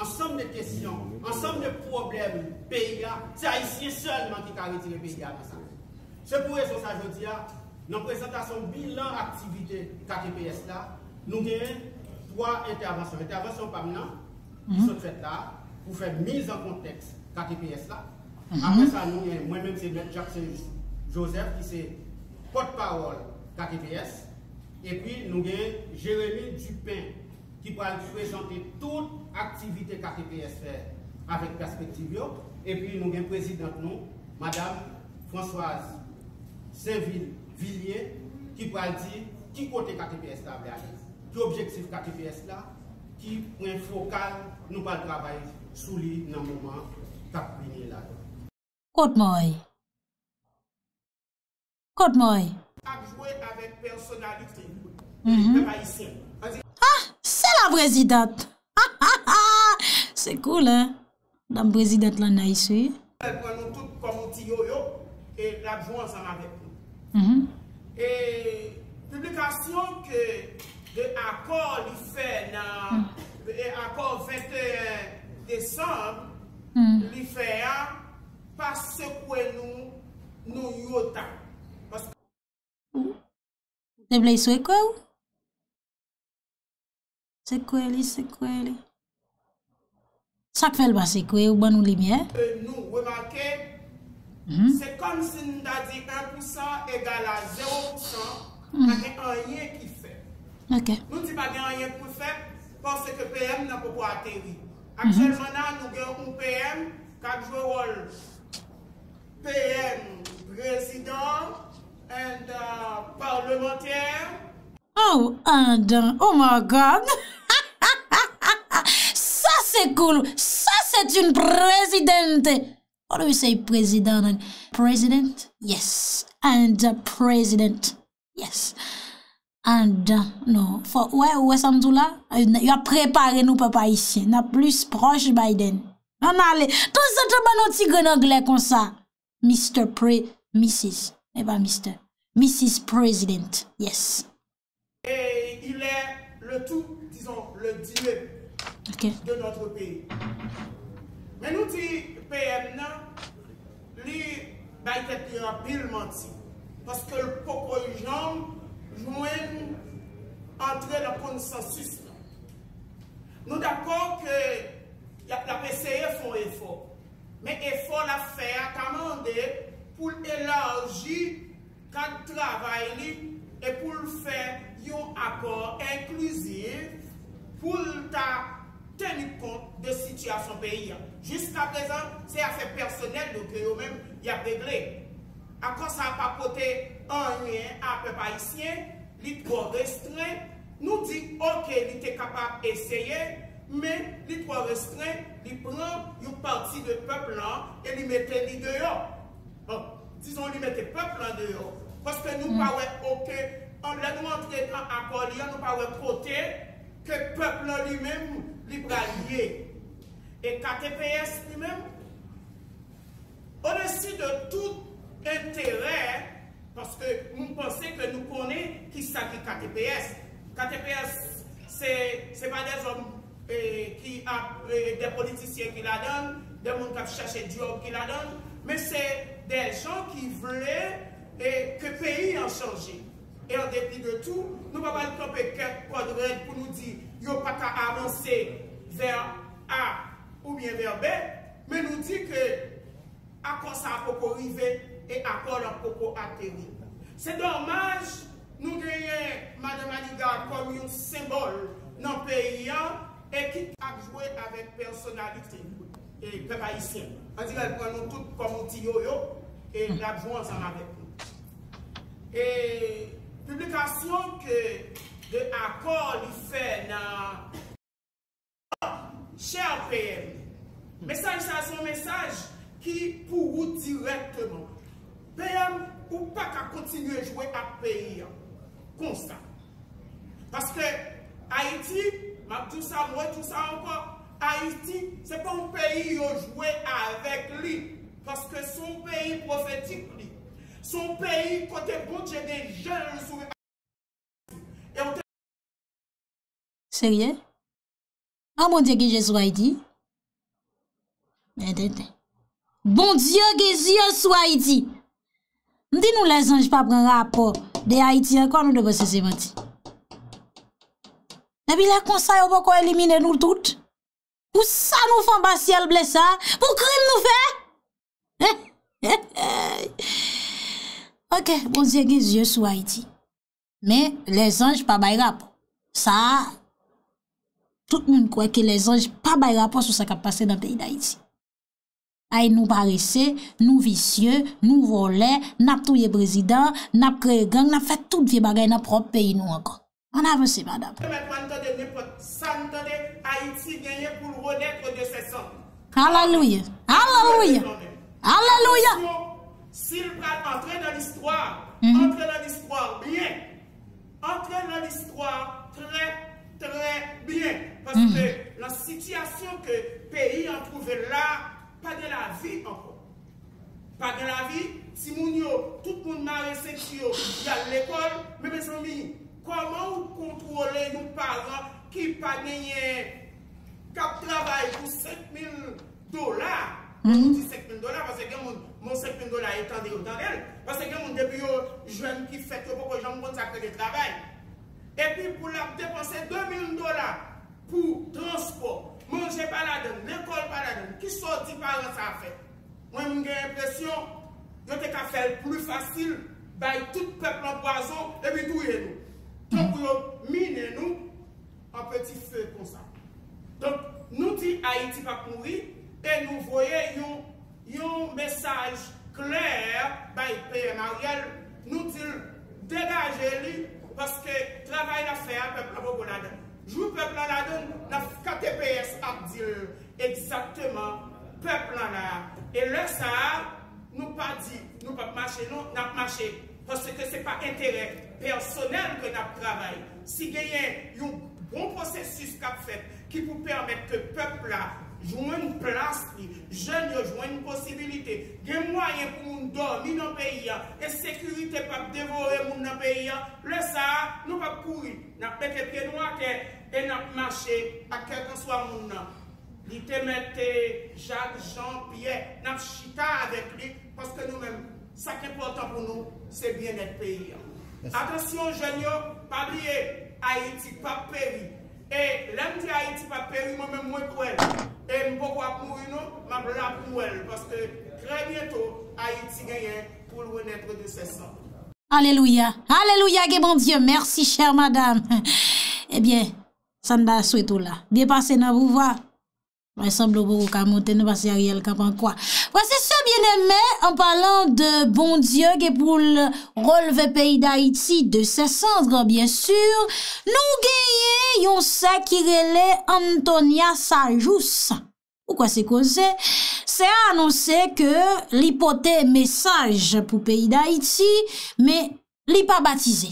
ensemble de questions, ensemble de problèmes PIA, c'est Haïtien seulement qui a retiré PIA dans ça. C'est pour ça que je dis, dans la présentation bilan activité KTPS là, nous avons trois interventions. Intervention permanente, qui sont faites là, pour faire mise en contexte KTPS là. Après ça, nous avons, moi-même c'est Jacques Joseph qui est porte-parole KTPS. Et puis, nous avons Jérémy Dupin qui va présenter toute activité KTPS avec perspective. Et puis, nous avons présidente, nous, Madame Françoise Saint-Vil qui va dire qui côté KTPS là, qui objectif KTPS là, qui point focal, nous va travailler sous lui dans le moment cap venir là. Côte-moi. Jouer avec personnalité. Ah, c'est la présidente. C'est cool, hein? La présidente là, ici. Elle prend nous tous comme petit yo-yo et la joue ensemble avec nous. Et publication que de l'accord il fait dans l'accord 21 décembre, il fait parce que nous yota. Vous voulez souhaiter quoi? C'est quoi, c'est quoi? Ça fait le bas, c'est quoi? Ou bonne lumière? Nous remarquez, c'est comme si nous avons dit 1% égale à 0%, il n'y a rien qui fait. Nous ne disons pas qu'il n'y a rien qui fait parce que PM n'a pas atterri. Actuellement, nous avons un PM qui a joué rôle PM président. And parlementaire. Oh, and oh my God. Ça c'est cool. Ça c'est une présidente. What do we say, president? President? Yes. And president? Yes. And no. For ouais Samdoula. Il a préparé nous papa ici. On a plus proche Biden. On allait. Tout ça te ban un anglais comme ça. Mr. Pre, Mrs. Eh bien, Mr. Mrs. President, yes. Et il est le tout, disons, le dieu de notre pays. Mais nous dit PM, lui, il est un pile menti. Parce que le peuple de gens joignent entrer dans le consensus. Nous d'accord que la PCE font effort. Mais effort la fait à commander pour élargir le travail et pour faire un accord inclusif pour tenir compte de la situation du pays. Jusqu'à présent, c'est affaire personnelle, donc eux-mêmes, ils ont réglé. Accord ça n'a pas porté un lien à peu près haïtien, il trop restreint. Nous dit ok, il était capable d'essayer, mais il trop restreint, il prend une partie du peuple et il mettait lui dehors. Bon, disons, lui mettre le peuple en dehors. Parce que nous ne pouvons pas, ok, là nous entrons dans l'accord, nous ne pouvons pas côté que le peuple lui-même libre allié. Et KTPS lui-même, au-dessus de tout intérêt, parce que nous pensons que nous connaissons qui ça qui KTPS. KTPS, ce n'est pas des hommes qui ont des politiciens qui la donnent, des gens qui cherchent du job qui la donnent, mais c'est des gens qui voulaient que le pays en change. Et en dépit de tout, nous ne pouvons pas camper quelques quadrants pour nous dire qu'il n'y a pas qu'à avancer vers A ou bien vers B, mais nous dit que accord ça pour arriver et accord pour atterrir. C'est dommage, nous gagnons Madame Manigat comme un symbole dans le pays et qui a joué avec personnalité et peuple haïtien. On dit qu'elle prend nous toutes comme un petit yo-yo et la joue ensemble avec nous. Et publication que de accord il fait dans cher PM. Message, ça c'est un message qui pour vous directement. PM ou pas qu'à continuer à jouer à pays constat. Parce que Haïti, moi tout ça encore, Haïti, c'est pas un pays où jouer avec lui. Parce que son pays prophétique, lui. Son pays côté bon Dieu des jeunes sur Haïti. Sérieux? Ah mon Dieu qui Jésus a dit? Bon Dieu qui Jésus a dit. Dis-nous les anges pas prendre rapport de Haïti encore nous devons se mentir. Et puis là, comme ça, on peut éliminer nous toutes. Pour ça, nous faisons bas ciel blessé. Pour crime, nous faisons. Ok, bon Dieu, les yeux sur Haïti. Mais les anges pas bail rapport. Ça, tout le monde croit que les anges pas bail rapport sur ce qui a passé dans le pays d'Haïti. Aïe nous paresseux, nous vicieux, nous volés, n'a touye président, n'a créé gang, n'a fait toute vie bagaille dans propre pays nous encore. On avance madame. Alléluia. Alléluia. Alléluia. S'il va entrer dans l'histoire, entrer dans l'histoire bien. Entrer dans l'histoire très très bien parce que la situation que le pays a trouvé là pas de la vie encore. Pas de la vie, si mounio, tout le monde m'a réceptionné à l'école, mais mes amis, comment vous contrôlez nos parents qui pas gagné, qui travaillent pour $5 000? On dit $5 000 parce que mon $5 000 est en déroutandel. Parce que mon début, jeune qui fait que beaucoup de gens consacrent le travail. Et puis pour la dépenser $2 000 pour transport. Manger par la donne, l'école par la donne, qui sortit par là, ça a fait. Moi, j'ai l'impression que c'est qu'à faire plus facile, bailler tout le peuple en poison et puis tout nous. Donc, vous minez nous en petit feu comme ça. Donc, nous dit Haïti va mourir et nous voyons un message clair par PM Ariel. Nous dit dégagez-lui parce que travail à faire, peuple en poison. Jou peuple la donne, la KTPS a dit exactement peuple là. Et là ça, nous pas dit, nous pas marcher, non, n'a pas marché parce que c'est pas intérêt personnel que nous travaillons. Si gagne un bon processus qu'a fait qui vous permettre que peuple là joue une place, jeune joue une possibilité, gagne moyen pour nous dormir dans pays, insécurité pas dévorer mon dans pays. Là ça, nous pas courir, n'a pas mettre pied noir et n'a marché à quel que soit mon nom. Il te mettait Jacques Jean-Pierre, n'a chita avec lui parce que nous-mêmes, ça qui est important pour nous, c'est bien être pays. Attention, jeunes, pas oublier Haïti, pas péri. Et l'homme dit Haïti, pas péri, moi-même, moi, pour elle. Et pourquoi pour nous, je suis là pour elle parce que très bientôt, Haïti gagne pour le renaître de ses cendres. Alléluia. Alléluia, bon Dieu. Merci, chère madame. Eh bien, ça nous a souhaité là. Bien passé dans le pouvoir. Il semble beaucoup qu'à monter, nous passer Ariel Camp en quoi. Voici ce bien-aimé en parlant de bon Dieu qui pour relever pays d'Haïti de ses cendres, bien sûr. Nous gagnons ça qui relève Antonia Sajous. Pourquoi c'est causé? C'est annoncé que l'hypothèse message pour pays d'Haïti, mais n'est pas baptisé.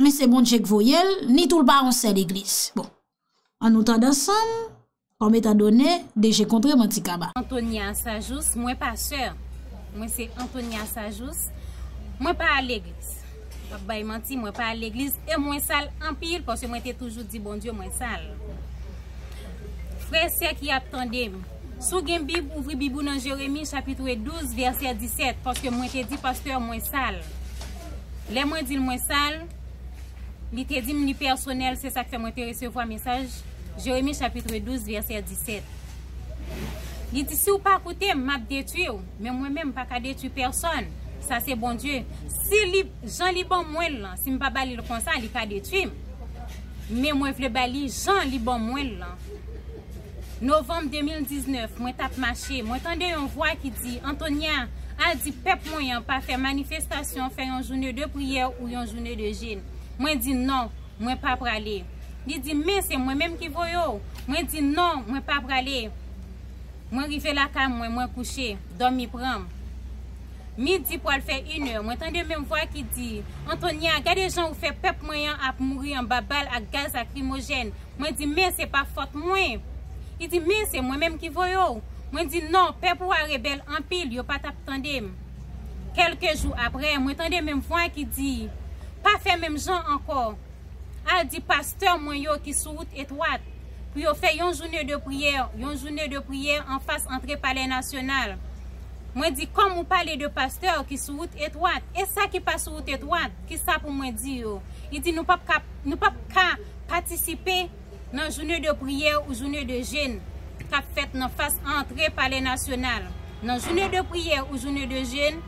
Mais c'est bon Dieu que voyel, ni tout le baron c'est l'église. Bon, en nous tendant ensemble, comme étant donné, déjà contre Mantikaba. Antonia Sajous, moi pas sœur, moi c'est Antonia Sajous, moi pas à l'église. Papa menti, moi pas à l'église et moi sale en pile parce que moi t'ai toujours dit bon Dieu moi sale. Frère c'est qui attendait. Sous gen Bible, ouvri Bible dans Jérémie chapitre 12 verset 17 parce que moi t'ai dit pasteur moi sale. Les moi dit moi sale, il t'ai dit ni personnel, c'est ça que moi t'ai recevoir message Jérémie chapitre 12 verset 17. Il dit, si vous ne m'écoutez pas, je vais détruire. Mais moi-même, je ne vais pas détruire personne. Ça, c'est bon Dieu. Si Jean-Liban Mouel, si je ne vais pas le comme ça, il va détruire. Mais moi, je vais balayer Jean-Liban Mouel. Novembre 2019, je suis marché. Je entendais une voix qui dit, Antonia a dit, peuple moyen, pas faire manifestation, faire une journée de prière ou une journée de jeûne. Moi, je dis non, je ne vais pas aller. Il dit, mais c'est moi-même qui voyais. Moi, je dis non, je ne vais pas aller. Moi, je suis là, moi couché, dormi prendre. Midi pour le faire 1 heure, moi entendais même voix qui dit, Antonia, regardez les gens qui fait peuple moyen à mourir en babal à gaz lacrymogène. Moi, je dis, mais c'est pas faute moi. Il dit, mais c'est moi-même qui voyais. Moi, je dis, non, peuple ou rebelle en pile, yo pas t'attendez. Quelques jours après, moi entendais même voix qui dit, pas fait même gens encore. Elle dit, pasteur, moi, yo qui sous route étroite. Puis on fait une journée de prière en face entrée palais national. Moi dis comme on parle de pasteur qui sous route étroite et ça qui passe sous route étroite, qui ça pour moi dire. Il dit nous pas participer dans journée de prière ou journée de jeûne qu'a fait en face entrée palais national. Dans journée de prière ou journée de jeûne,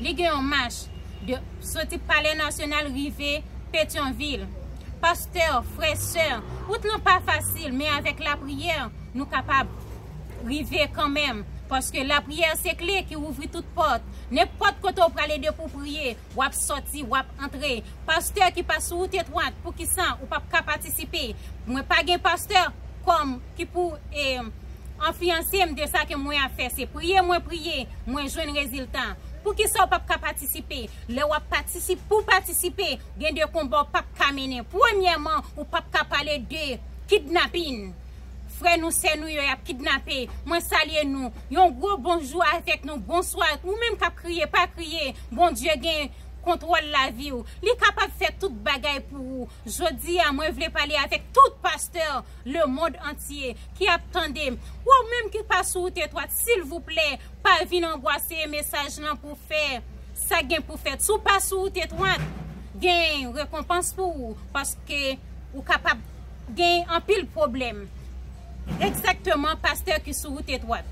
les gars en marche de sortir palais national rivé Pétionville. Pasteur, frères, sœurs, route n'est pas facile, mais avec la prière, nous sommes capables d'arriver quand même. Parce que la prière, c'est clé qui ouvre toutes portes. N'importe côté où vous allez de pour prier, vous allez sortir, vous allez entrer. Pasteur qui passe route étroite, pour qui ça, ou pas participer. Moi, pas de pasteur comme qui pour influencer de ça que moi a fait. C'est prier, moi je veux un résultat. Pour qui ça, pas participer. Les participer pour participer, gain de combat pas mener. Premièrement, ou pas parler de kidnapping. Frère nous c'est nous y a kidnappé. Moi saluer nous. Yon gros bonjour avec nous, bonsoir. Ou même cap crier, pas crier. Bon Dieu gain contrôle la vie ou. Li capable faire toute bagaille pour vous. Jodi à moi voulais parler avec tout pasteur le monde entier qui attendait ou même qui passe sous tes toits, s'il vous plaît, pas venir embrasser message là pour faire ça gain pour faire sous pas sous tes toits. Gain récompense pour vous parce que ou capable gain en pile problème. Exactement pasteur qui sous route étroite.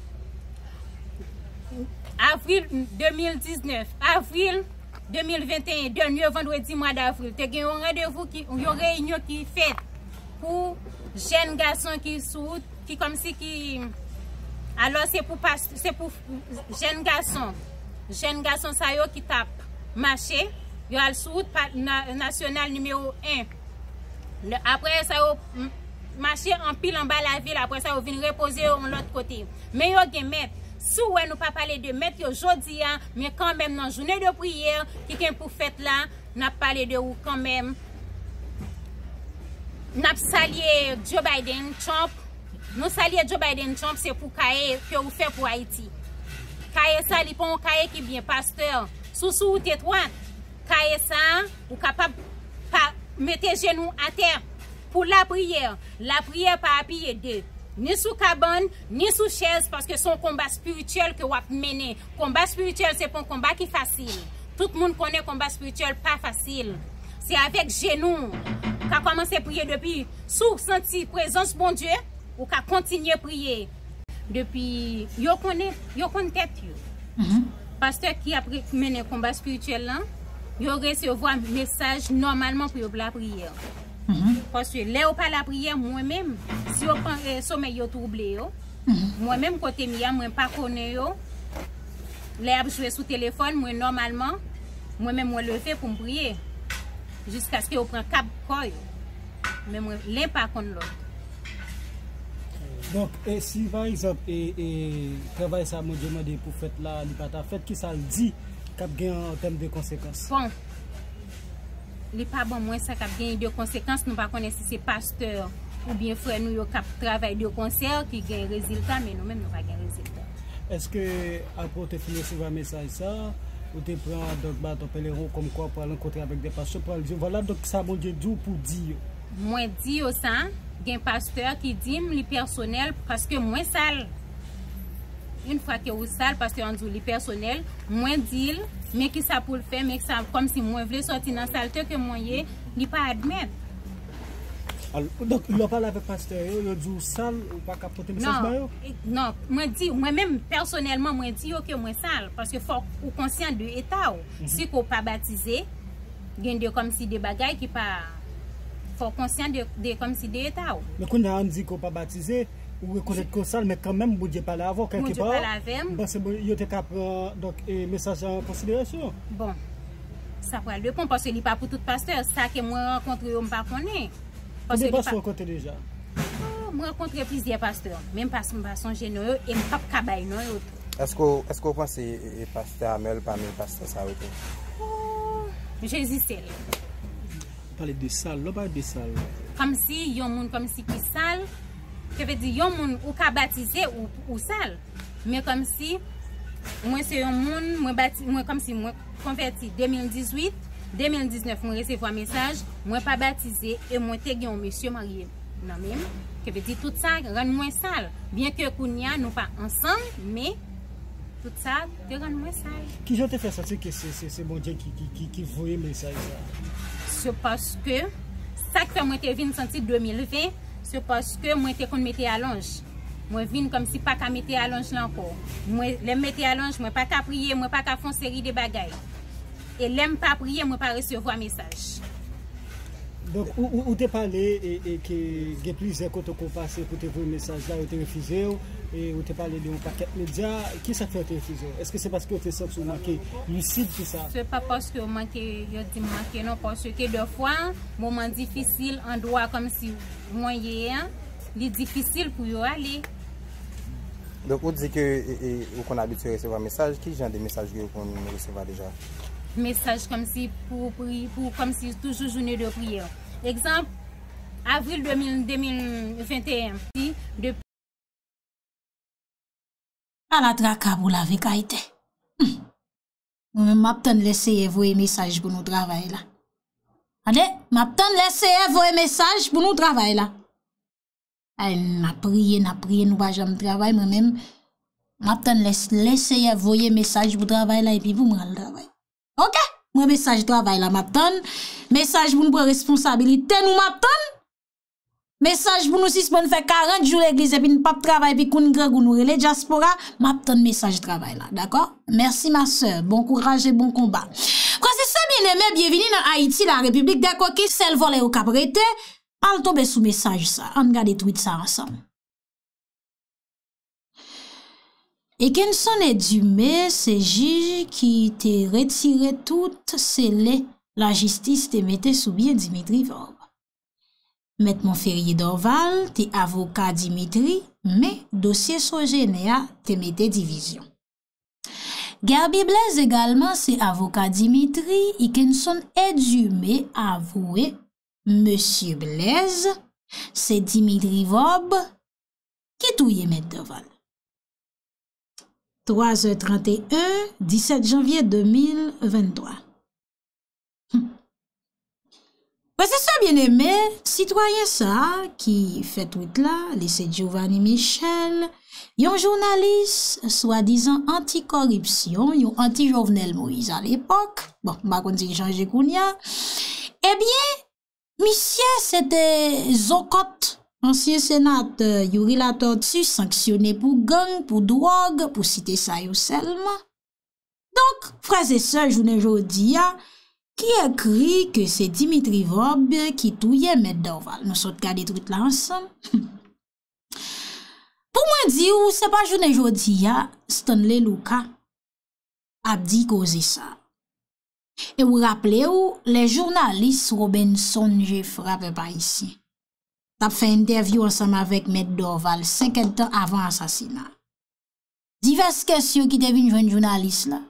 Avril 2019, avril 2021, dernier vendredi mois d'avril, tu as un rendez-vous qui une réunion qui fait pour jeunes garçons qui sont qui comme si qui alors c'est pour jeunes garçons Sayo qui tape marché, il a le sous national numéro 1. Après Sayo marché en pile en bas la ville, après ça, on vient reposer de l'autre côté. Mais on a maître. Si on ne pas parler de maître aujourd'hui, mais quand même, dans la journée de prière, quelqu'un pour fête là, n'a parlé de où quand même. N'a salué Joe Biden, Trump. Nous saluons Joe Biden, Trump, c'est pour Kaye que vous faites pour Haïti. Kaye ça, il pour un Kaye qui bien pasteur. Sous ou tétroite, Kaye ça, ou capable de mettre les genoux à terre. Pour la prière pas appuyée de ni sous cabane, ni sous chaise, parce que son combat spirituel que vous menez. Combat spirituel, c'est pas un combat qui est facile. Tout le monde connaît combat spirituel pas facile. C'est avec genoux qu'a commencé à prier depuis. Sous senti présence bon Dieu, ou qu'a continué à prier. Depuis, vous connaissez tête. Pasteur qui a mené combat spirituel là, vous recevez un message normalement pour la prière. Parce que là, on parle de la prière, moi-même, si on prend le sommeil troublé, moi-même, côté mien, moi, je ne pas connais. Là, je joue sous téléphone, moi, normalement, moi-même, je levé pour me prier. Jusqu'à ce que je prenne cap coil. Mais moi, je ne pas connais l'autre. Donc, et si par exemple, le travail, ça m'a demandé pour faire la liberté, fait qui ça le dit, qu'il y a en termes de conséquences? Bon. Il n'est pas bon, moi, ça a gagné de conséquences. Nous ne connaissons pas si c'est pasteur ou bien frère nous qui travaille de concert qui gagne résultat, mais nous-mêmes, nous ne gagnons pas résultat. Est-ce que, après te finir sur un message, ça, ou tu prends un pèlerin comme quoi pour aller rencontrer avec des pasteurs pour dire voilà, donc ça, bon Dieu, d'où pour dire? Moi, dis ça, il y a un pasteur qui dit le personnel parce que moi, sale. Une fois que vous sale, parce que on dit le personnel, moins d'il, mais qui ça pour le faire, mais ça comme si moi voulais sortir dans la saleté que moi, il n'est pas admettre. Donc, il parle avec pasteur, il dit sale ou pas capoter le sale. Non, moi dis moi-même personnellement moi dis que moi sale parce que faut ou conscient de état si qu'on pas baptisé, gagne de comme si des bagailles qui pas faut conscient de comme si de état. Mais quand on dit qu'on pas baptisé ou reconnaître qu'on sale mais quand même Dieu parle avant quelque part. Parce que il était cap donc message en considération. Bon. Ça pourrait le pont parce que il pas pour tout pasteur, ça que moi rencontre on pas connaît. Parce que je rencontre déjà. Je rencontre plusieurs pasteurs, même parce que je ne suis pas généreux et je ne suis pas cabaye. Est-ce que vous pensez que le pasteur Amel parmi les pasteurs ça été? J'hésite. Vous parlez de sale, vous parlez de sale. Comme si il y a des gens comme si qui sale, qui veut dire qu'il y a des gens qui baptisé ou sale. Mais comme si moi c'est un monde comme si moi converti 2018. 2019, je recevais un message, je ne suis pas baptisé et je suis un monsieur marié. Non, même, je veux dire, tout ça rend moins sale. Bien que Kounia nous pas ensemble, mais tout ça rend moins sale. Qui j'ai fait ça? C'est que c'est mon Dieu qui voyait le message. C'est parce que ça que moi je viens sentir 2020, c'est parce que moi je mettais à l'ange. Moi je viens comme si pas qu'à mettre à l'ange là encore. Moi je mettais à l'ange, je ne pas qu'à prier, je ne pas qu'à faire une série de bagailles. Et l'aime pas prier, moi pas recevoir message. Donc, où t'es parlé et que plusieurs côtés qu'on passe pour te voir le message là, où t'es refusé, et où t'es parlé de un paquet de médias, qui ça fait te refuser? Est-ce que c'est parce que t'es senti manqué lucide tout ça? C'est pas parce que manqué, je dis manqué, non, parce que des fois, moment difficile, endroit comme si moyen, il est difficile pour y aller. Donc, vous dites que qu'on a habitué à recevoir message, qui genre de message qu'on recevait déjà? Message comme si pour comme si toujours journée de prière. Exemple, avril 2021. Depuis à la traque pour la vécaïté. Moi-même, m'attend laisser vos messages pour nous travailler là. Allez, m'attend laisser vos messages pour nous travailler là. N'a prié, nous pas jamais travailler moi-même. M'attend laisser vos messages pour travailler là et puis vous me le travail. Ok, moi message travail la m'attend, message pour nous responsabilité nous m'attend, message pour nous suspendre faire 40 jours l'église et puis nous pas travail puis qu'on grand nous relé diaspora, m'attend message travail là, d'accord? Merci ma soeur, bon courage et bon combat. Quand c'est ça bien aimé, bienvenue dans Haïti la République des coquilles, celle volée au caprété, parle tomber sous message ça, on regarde tweet ça ensemble. Et Kinson et Dumais, c'est juge qui te retiré toutes scellées. La justice te mettait sous bien Dimitri Vob. Mèt Dorval, t'es avocat Dimitri, mais dossier Sogenea te mettait division. Gabi Blaise également, c'est avocat Dimitri, et Kinson et Dumais avoué, Monsieur Blaise, c'est Dimitri Vob qui touille Mèt Dorval. 3h31, 17 janvier 2023. Parce que ça bien aimé, citoyen ça, qui fait tout là, lycée Giovanni Michel, yon journaliste, soi-disant anti-corruption, yon anti-Jovenel Moïse à l'époque, bon, ma konti changé kounya, eh bien, monsieur c'était Zocotte. Ancien sénateur, Yuri Latortu, sanctionné pour gang, pour drogue, pour citer Sayo seulement. Donc, frères et sœurs, journée aujourd'hui, qui écrit que c'est Dimitri Vob qui touillait Mèt Dorval. Nous sommes regardés tout là ensemble. Pour moi, dire, c'est pas journée aujourd'hui, Stanley Luka a dit causer ça. Et vous rappelez-vous, les journalistes Robinson, je frappe pas ici. T'as fait une interview ensemble avec Mèt Dorval 50 ans avant l'assassinat. Diverses questions qui deviennent jeune journaliste là.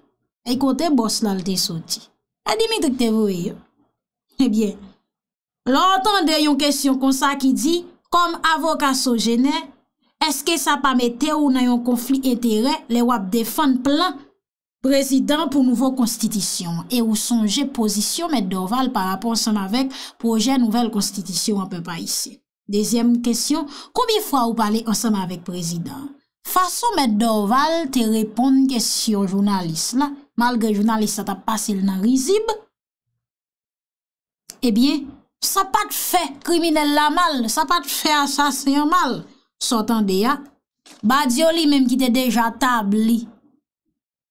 Et côté boss là, t'es sorti. Et Dimitri te voyé. Eh bien, l'entendez une question comme ça qui dit, comme avocat Sogené, est-ce que ça pas mette ou dans un conflit d'intérêt, les wap défendre plan président pour nouveau constitution? Et ou songez position Mèt Dorval par rapport ensemble avec projet nouvelle constitution un peu pas ici. Deuxième question, combien de fois vous parlez ensemble avec le président? Façon Mèt Dorval te répond une question journaliste là, malgré journaliste ça t'a passé le nan risible. Eh bien, ça pas de fait criminel la mal, ça pas de fait assassin mal. S'entendez ya? Badio li même qui était déjà tabli.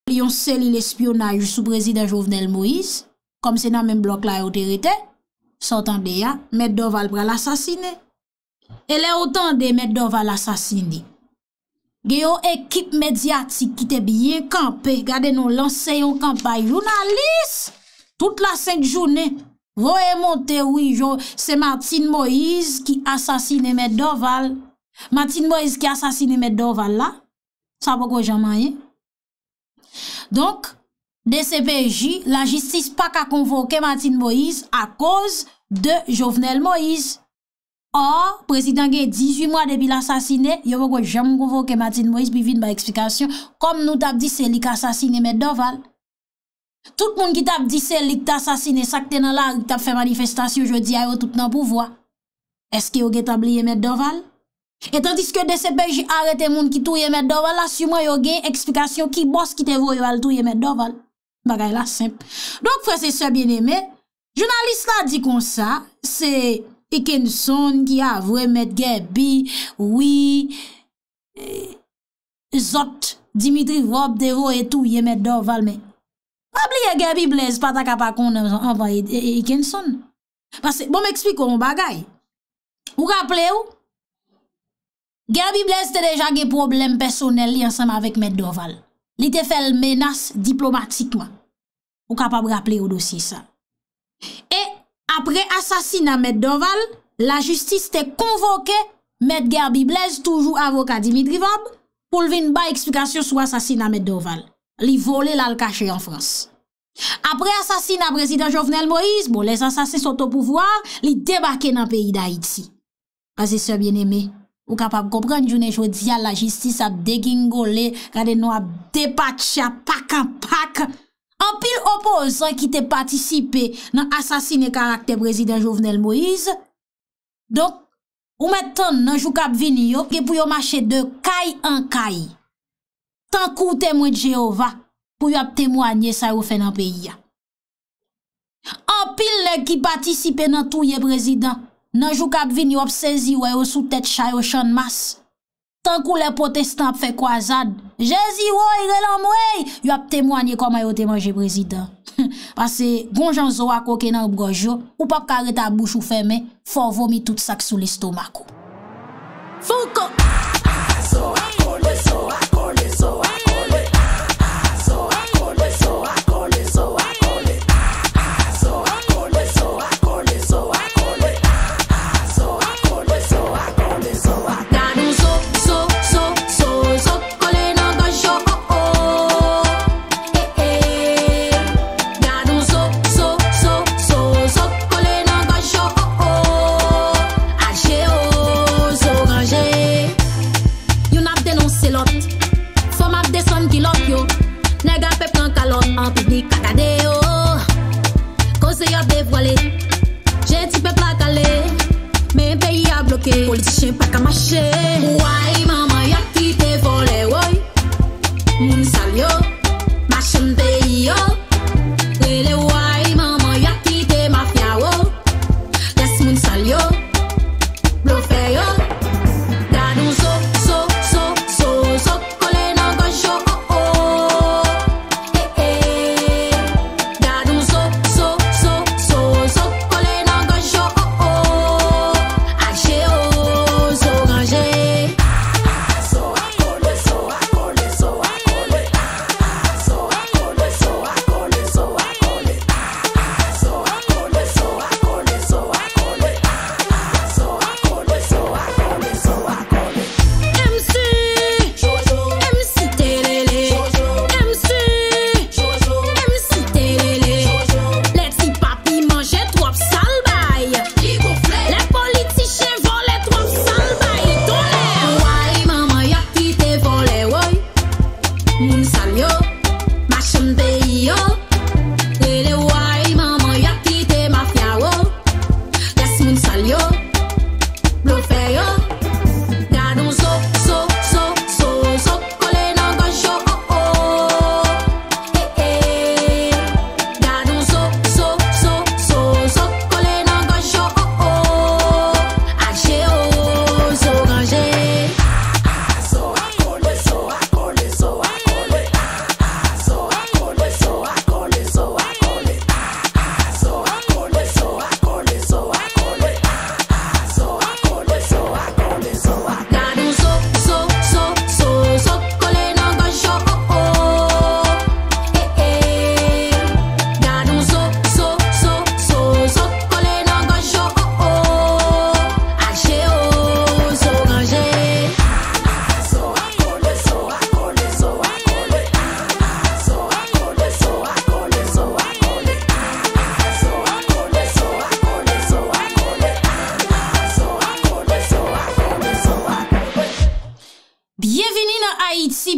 Li ont scellé l'espionnage sous président Jovenel Moïse, comme c'est dans même bloc la autorité. S'entendez ya? Mèt Dorval pral assassiner. Et là autant de Mèt Dorval assassiner. Géo équipe médiatique qui était bien campée, regardez nous lancer une campagne journaliste toute la sainte journée. Voyez monter oui, c'est Martine Moïse qui assassine Mèt Dorval. Martine Moïse qui assassine Mèt Dorval là. Ça pas quoi jamais. Donc DCPJ, la justice pas qu'à convoquer Martine Moïse à cause de Jovenel Moïse. Or, président Gay 18 mois depuis l'assassinat, il faut que j'aime convoquer Martine Moïse puis vite ma explication. Comme nous t'a dit c'est lui qui assassiné Mèt Dorval. Tout le monde qui t'a dit c'est lui qui assassiné, ça que t'es dans la rue, t'a fait manifestation jeudi à tout dans pouvoir. Est-ce que vous avez Mèt Dorval? Et tandis que DCPJ arrête monde qui touye Mèt Dorval, là sûrement yo gen explication qui boss qui te voye al touye Mèt Dorval. Bagay la simple. Donc frère c'est ça bien-aimé, journaliste là dit comme ça, c'est Kinson qui a avoué Mèt Gabi, oui, Zot, Dimitri Vob, Devo et tout, yé Mèt Dorval, mais. Pas oublier Gabi Blaise, pas ta capacon envoyé Kinson. Parce que, bon, m'explique un bagay. Ou rappelez-vous, Gabi Blaise te déjà des problèmes personnels ensemble avec Mèt Dorval. Il te fait une menace diplomatiquement. Ou capable de rappeler au dossier ça. Et, après assassinat Mèt Dorval, la justice te convoqué Mèt Gabi Blaise, toujours avocat Dimitri Vob, pour le venir ba explication sur assassinat Mèt Dorval. Li volé la le caché en France. Après assassinat président Jovenel Moïse, bon les assassins sont au pouvoir, li débarqué dans le pays d'Haïti. Parce que c'est bien-aimé, ou capable comprendre journée jodi la justice a dégingolé, regardez nous a dépatché pack en pack. En pile opposant qui te participé dans assassiné caractère président Jovenel Moïse. Donc, ou mettant nan jou k'ap vini yo, ki pou yo marcher de caille en caille. Tant kou témoin de Jéhovah, pou yo témoigner ça yo fait dans pays. En pile qui participé dans touye président, nan jou k'ap vini yo saisi ou yo sous tête chay yo chan masse. Tant que les protestants fait croisade, Jésus, il est l'homme, il a témoigné comment il a mangé président. Parce que, bon, j'en ai un coquin dans le gojo, ou pas carré ta bouche ou fermé, faut vomir tout ça sous l'estomac. Foucault! Politicien pas qu'à marcher. Ouais, maman, y'a qui te volé, ouais. Moun sal yo, machin pays yo. Rele, ouais, maman, y'a qui te mafia, ouais. Laisse moun sal yo, blofe yo.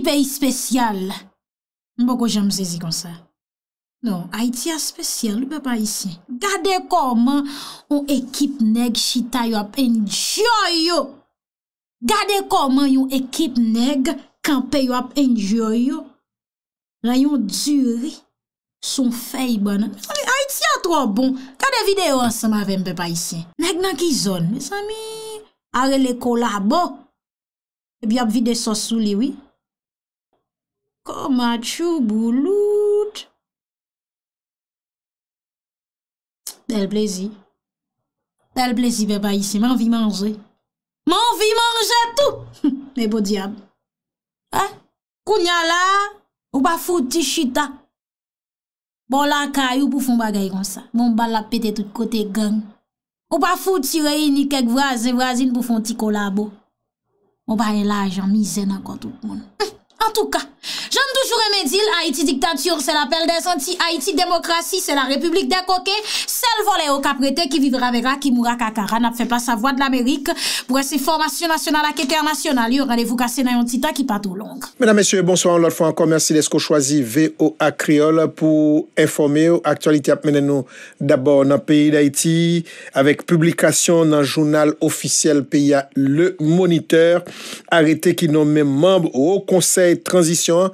pays spécial. Beaucoup j'aime saisir comme ça. Non, Haïti est spécial, le peuple haïtien. Regardez comment on équipe nèg chita yo enjoy yo. Regardez comment yon équipe nèg campé yo enjoy yo. Rayon duri son feuille bonne. Haïti est trop bon. Regardez vidéo ensemble avec peuple haïtien. Nèg nan ki zone, mes amis, arrêtez les collabos. Et bien vide son souli oui. Comment tu bouloud? Bel plaisir. Bel plaisir, papa ici. M'en vie manger. M'en vie manger tout. Mais beau diable. Hein? Kounya la, ou pas fouti chita. Bon la caillou pour fon bagay comme ça. Bon bal la pété tout côté gang. Ou pas fouti réuni quelques voisins, voisines pour fon ti collabo. On va aller l'argent misère encore tout le monde. En tout cas, j'aime toujours aimer dire Haïti dictature, c'est l'appel des sentiers. Haïti démocratie, c'est la république des coquets. Celle volée au caprété qui vivra avec qui mourra kakara. N'a fait pas sa voix de l'Amérique pour ces formations nationales et internationales. Il y aura des vous casser dans un petit temps qui pas trop long. Mesdames, messieurs, bonsoir. L'autre fois encore, merci d'être choisi VOA Creole pour informer. Actualité apmène nous d'abord dans le pays d'Haïti avec publication dans le journal officiel pays Le Moniteur. Arrêté qui nomme membre au conseil transition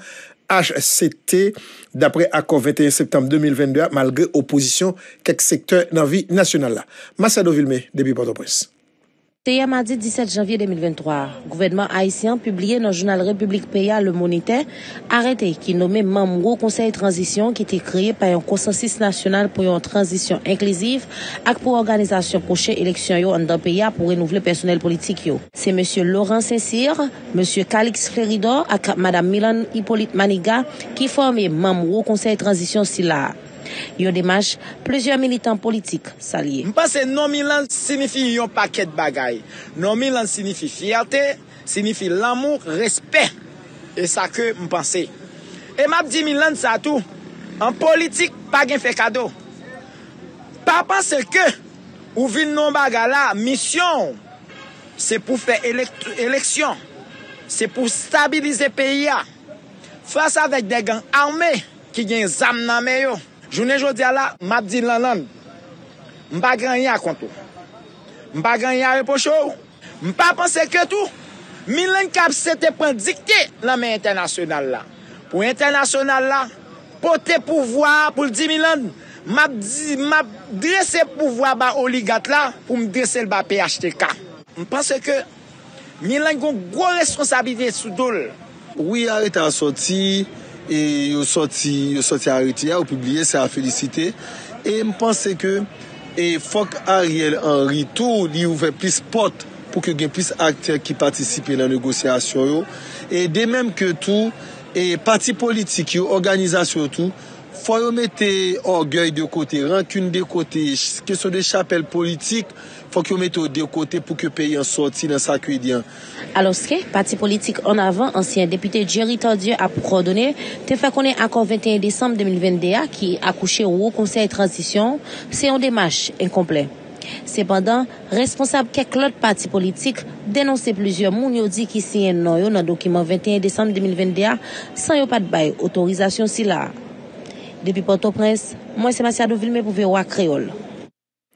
HCT d'après accord 21 septembre 2022 malgré opposition quelques secteurs dans la vie nationale là. Massia de Villemé depuis Port-au-Prince. C'est mardi 17 janvier 2023, gouvernement haïtien publié dans le journal République PA Le Moniteur arrêté qui nommait membre au Conseil transition qui était créé par un consensus national pour une transition inclusive et pour organisation prochaine élection yo dans PA pour renouveler personnel politique yo. C'est monsieur Laurent Saint-Cyr, monsieur Calix Ferrido et madame Mirlande Hippolyte Manigat qui formaient membre au Conseil transition Sila. Yo démarche plusieurs militants politiques s'allier. Parce que non Milan signifie un paquet de bagailles. Non Milan signifie fierté, signifie l'amour, respect. Et ça que je pense. Et m'a dit Milan ça tout. En politique, pas de fait cadeau. Pas parce que ou vin non baga la mission c'est pour faire élection. C'est pour stabiliser pays face avec des gangs armés qui gagnent zam nan men yo. Journée aujourd'hui là, m'a dit l'anlan. M'pa grand rien à compte. M'pa grand rien à reprocher. M'pa penser que tout Milan Cap c'était prend dicter la main internationale là. Pour international là, porter pouvoir pour dire Milan, m'a dit m'a dresser pouvoir ba oligarque là pour me dresser le ba PHTK. M'pense que Milan gon gros responsabilité sous dol. Oui, arrête à sortir. Et ils sorti arrêté, ils ont publié, c'est à féliciter. Et je pense que il faut qu'Ariel Henry tout lui ouvre plus de portes pour qu'il y ait plus d'acteurs qui participent à la négociation. Et de même que tout, et partis politiques, organisations, tout, il faut mettre orgueil de côté, rancune de côté, question de chapelle politique. Faut qu'on mette de côté pour que le pays en sorte dans sa cuisine. Alors, ce que parti politique en avant, ancien député Jerry Tardieu a coordonné, te fait qu'on est accord 21 décembre 2022 qui a couché au Conseil de transition, c'est un démarche incomplet. Cependant, responsable quelques autres partis politiques dénonçaient plusieurs mounio dit qui signent non dans le document 21 décembre 2022 sans pas de bail autorisation si là. Depuis Port-au-Prince, moi c'est Massia de Villemé pour VOA Creole.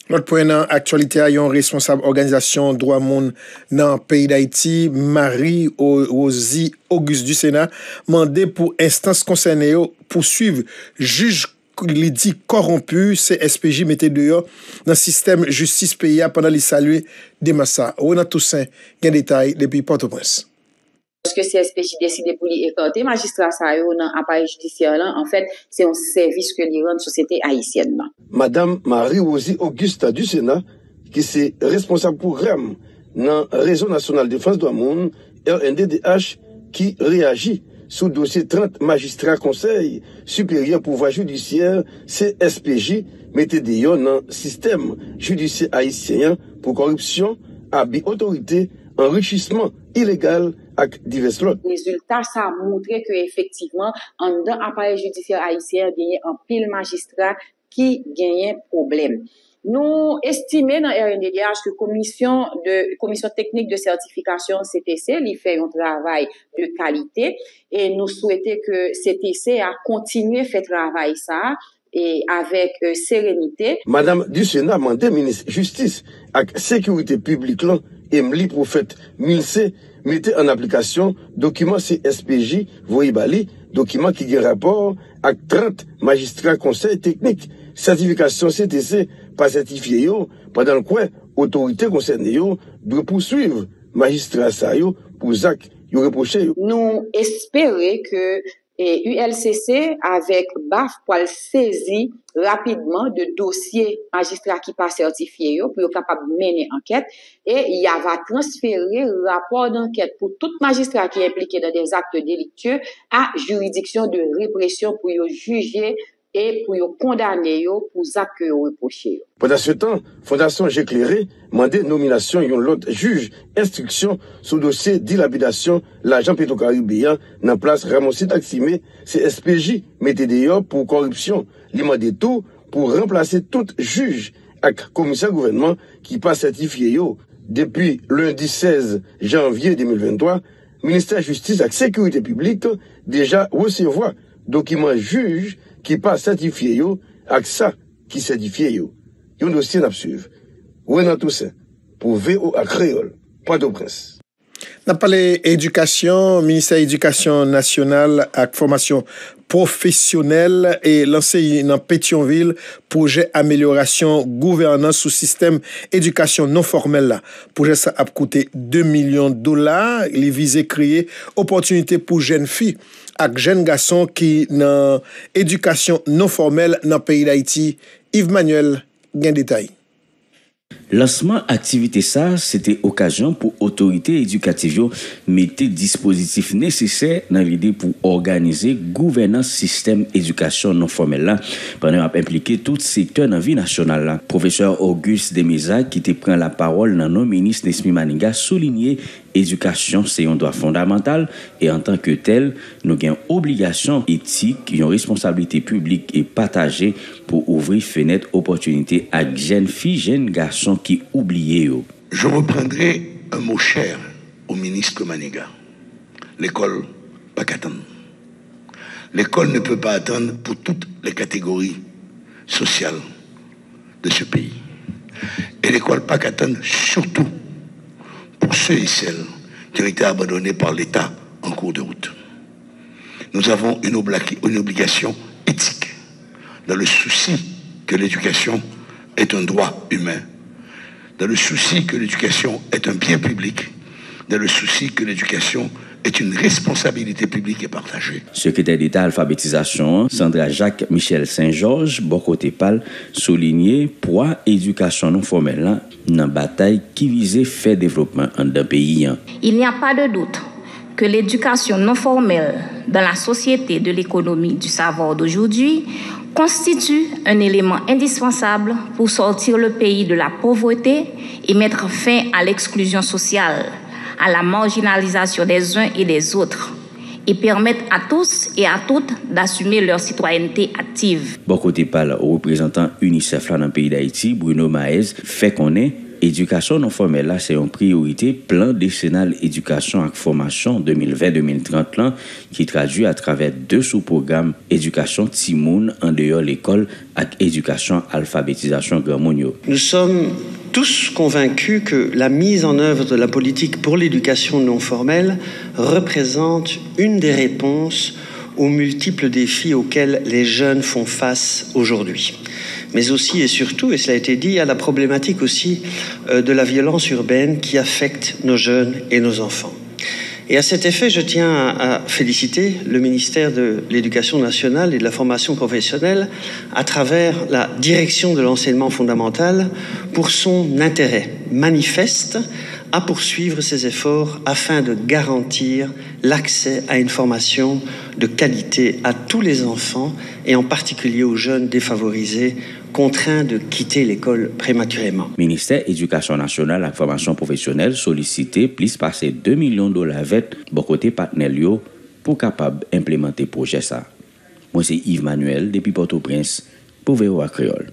L'autre point dans l'actualité, il y a une responsable organisation droit monde dans le pays d'Haïti, Marie Rosy Auguste du Sénat, mandé pour instance concernée poursuivre juge li dit corrompu, CSPJ mettait dehors dans le système justice PIA pendant les saluer des massas. On a tous un détail depuis Port-au-Prince. Lorsque CSPJ décide pour écarter magistrat Sayo dans l'appareil judiciaire, en fait, c'est un service que l'Iran rend société haïtienne. Madame Marie Rosy Auguste du Sénat, qui est responsable programme dans le Réseau national défense de monde, RNDDH, qui réagit sous dossier 30 magistrats conseil supérieur pouvoir judiciaire CSPJ, mettez des yon dans le système judiciaire haïtien pour corruption, abus d'autorité, enrichissement illégal. Résultat, ça a montré qu'effectivement, en dedans appareil judiciaire haïtien, il y a un pile magistrat qui gagne problème. Nous estimons dans RNDDH que commission technique de certification CTC lui fait un travail de qualité et nous souhaitons que CTC a continué fait travail ça et avec sérénité. Madame du Sénat mandé ministre justice avec sécurité publique là et m'li prophète Milsé mettez en application document CSPJ voyez bali document qui a rapport avec 30 magistrats conseil technique certification CTC pas certifié pendant quoi autorité concernée doit poursuivre magistrat Sayo pour Zach yo reproché. Nous espérons que ULCC avec BAF pour saisir rapidement de dossiers magistrats qui pas certifiés pour être capable de mener enquête et il va transférer rapport d'enquête pour tout magistrat qui est impliqué dans des actes délictueux à juridiction de répression pour juger et pour condamner pour ça que reproché. Pendant ce temps, Fondation J'éclairé mandé nomination d'un l'autre juge instruction sur dossier dilapidation l'agent pétrocaribéen dans place Ramosi Taksimé, CSPJ mettait dehors pour corruption, il mandé tout pour remplacer tout juge avec commissaire gouvernement qui pas certifié depuis lundi 16 janvier 2023, ministère de justice et sécurité publique déjà recevoir document juge qui pas certifié avec ça qui certifié Yon dossier n'a pas suivi. Renan Toussaint, pour VOA Créole, Port-au-Prince. N'a parlé éducation, ministère de l'Éducation nationale et formation professionnelle et lancé dans Pétionville, projet amélioration gouvernance sous système éducation non formelle là. Projet ça a coûté $2 millions. Il vise créer opportunité pour jeunes filles ak jeunes garçons qui dans éducation non formelle dans pays d'Haïti. Yves Manuel gain détail. Lancement activité ça c'était occasion pour autorité éducative mettre dispositif nécessaire dans l'idée pour organiser gouvernance système éducation non formelle là pendant à impliquer tout secteur dans vie nationale là. Professeur Auguste Demesa qui te prend la parole dans nos ministres Nesmi Manigat souligné éducation c'est un droit fondamental et en tant que tel nous avons une obligation éthique, une responsabilité publique et partagée pour ouvrir fenêtre opportunité à jeunes filles, jeunes garçons qui oublient. Je reprendrai un mot cher au ministre Manigat. L'école pas qu'attendre. L'école ne peut pas attendre pour toutes les catégories sociales de ce pays. Et l'école pas qu'attendre surtout pour ceux et celles qui ont été abandonnés par l'État en cours de route. Nous avons une obligation éthique dans le souci que l'éducation est un droit humain, dans le souci que l'éducation est un bien public, dans le souci que l'éducation est une responsabilité publique et partagée. Secrétaire d'État alphabétisation, Sandra Jacques Michel Saint-Georges, Bocoté-Pal, souligné poids éducation non formelle dans bataille qui visait faire développement dans le pays. Il n'y a pas de doute que l'éducation non formelle dans la société de l'économie du savoir d'aujourd'hui constitue un élément indispensable pour sortir le pays de la pauvreté et mettre fin à l'exclusion sociale, à la marginalisation des uns et des autres et permettre à tous et à toutes d'assumer leur citoyenneté active. Bon côté parle au représentant UNICEF là dans le pays d'Haïti, Bruno Maez, fait qu'on est éducation non formelle là c'est une priorité plan décennal éducation et formation 2020-2030 là qui traduit à travers deux sous-programmes éducation Timoun en dehors l'école et éducation alphabétisation grand monde. Nous sommes tous convaincus que la mise en œuvre de la politique pour l'éducation non formelle représente une des réponses aux multiples défis auxquels les jeunes font face aujourd'hui. Mais aussi et surtout, et cela a été dit, à la problématique aussi de la violence urbaine qui affecte nos jeunes et nos enfants. Et à cet effet, je tiens à féliciter le ministère de l'Éducation nationale et de la formation professionnelle à travers la direction de l'enseignement fondamental pour son intérêt manifeste à poursuivre ses efforts afin de garantir l'accès à une formation de qualité à tous les enfants et en particulier aux jeunes défavorisés contraints de quitter l'école prématurément. Ministère Éducation nationale et formation professionnelle sollicité plus passer $2 millions avec bon côté partenaire pour capable implémenter projet ça. Moi c'est Yves Manuel depuis Port-au-Prince pour VOA Créole.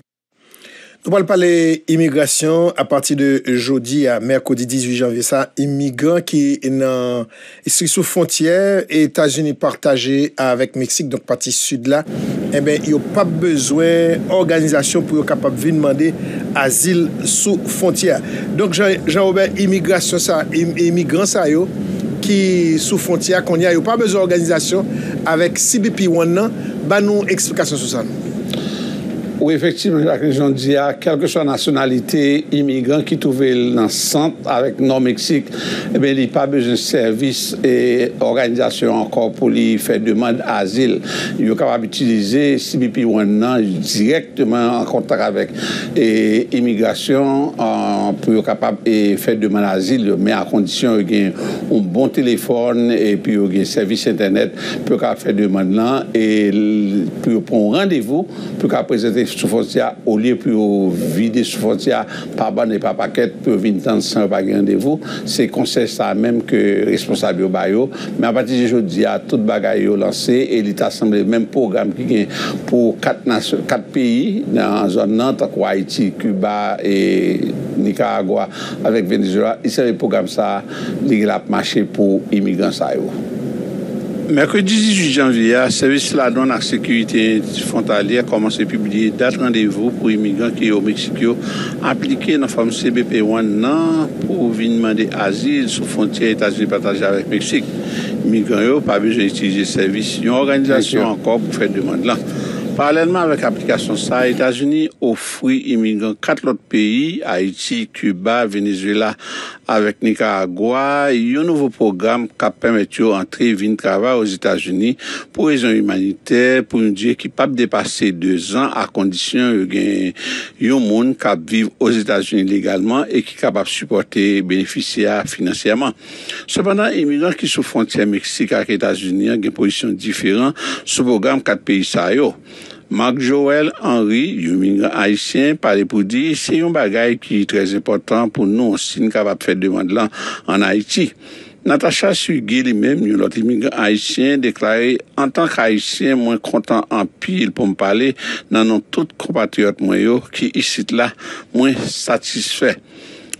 Nous allons parler immigration à partir de jeudi à mercredi 18 janvier. Ça, immigrants qui sont sous frontière et États-Unis partagés avec Mexique, donc partie sud là, eh bien, il n'y a pas besoin d'organisation pour être capable de demander asile sous frontière. Donc, Jean-Robert, immigration, ça, immigrants, ça, yo, qui sous frontière, qu'on n'y a pas besoin d'organisation avec CBP1, bah, nous, explication sur ça. Oui, effectivement, la région dit à quelle que soit la nationalité immigrant qui trouvait dans le centre avec Nord-Mexique, eh bien, il n'y a pas besoin de service et organisation encore pour lui faire demande d'asile. Il est capable d'utiliser CBP1 directement en contact avec l'immigration pour être capable de faire demande d'asile, mais à condition qu'il ait un bon téléphone et puis qu'il ait un service Internet pour faire demande là et pour prendre rendez-vous, pour présenter sous frontière, au lieu de vider sous frontière par ban et par paquet pour venir dans sans rendez-vous, c'est conseil ça même que responsable bayo. Mais à partir de jeudi, tout bagaille est lancé et l'État semble le même programme qui est pour quatre pays dans la zone Nantes, Haïti, Cuba et Nicaragua avec Venezuela. Et c'est le programme ça qui a marché pour les immigrants. Mercredi 18 janvier, le service de la douane à la sécurité frontalière commence à publier date rendez-vous pour les immigrants qui sont au Mexique appliqués dans la forme CBP1 pour venir demander asile sous frontière États-Unis partagée avec le Mexique. Les migrants n'ont pas besoin d'utiliser service, une organisation encore pour faire demande là. Parallèlement avec l'application ça, les États-Unis offrent aux immigrants quatre autres pays, Haïti, Cuba, Venezuela, avec Nicaragua, et un nouveau programme qui permet d'entrer et de travailler aux États-Unis pour raisons humanitaires, pour une durée qui ne peut pas dépasser 2 ans à condition que les gens qui vivent aux États-Unis légalement et qui sont capables de supporter les bénéficiaires financièrement. Cependant, les immigrants qui sont sous frontière Mexique avec les États-Unis ont une position différente sur le programme 4 pays Sayo. Marc Jovenel Henry, un immigrant haïtien, parlait pour dire c'est un bagage qui est très important pour nous, si nous sommes capables de faire demande là en Haïti. Natacha Sugui, lui-même, l'autre immigrant haïtien, déclarait en tant qu'haïtien, moi content en pile pour me parler, dans nos tous compatriotes qui ici là, moins satisfaits.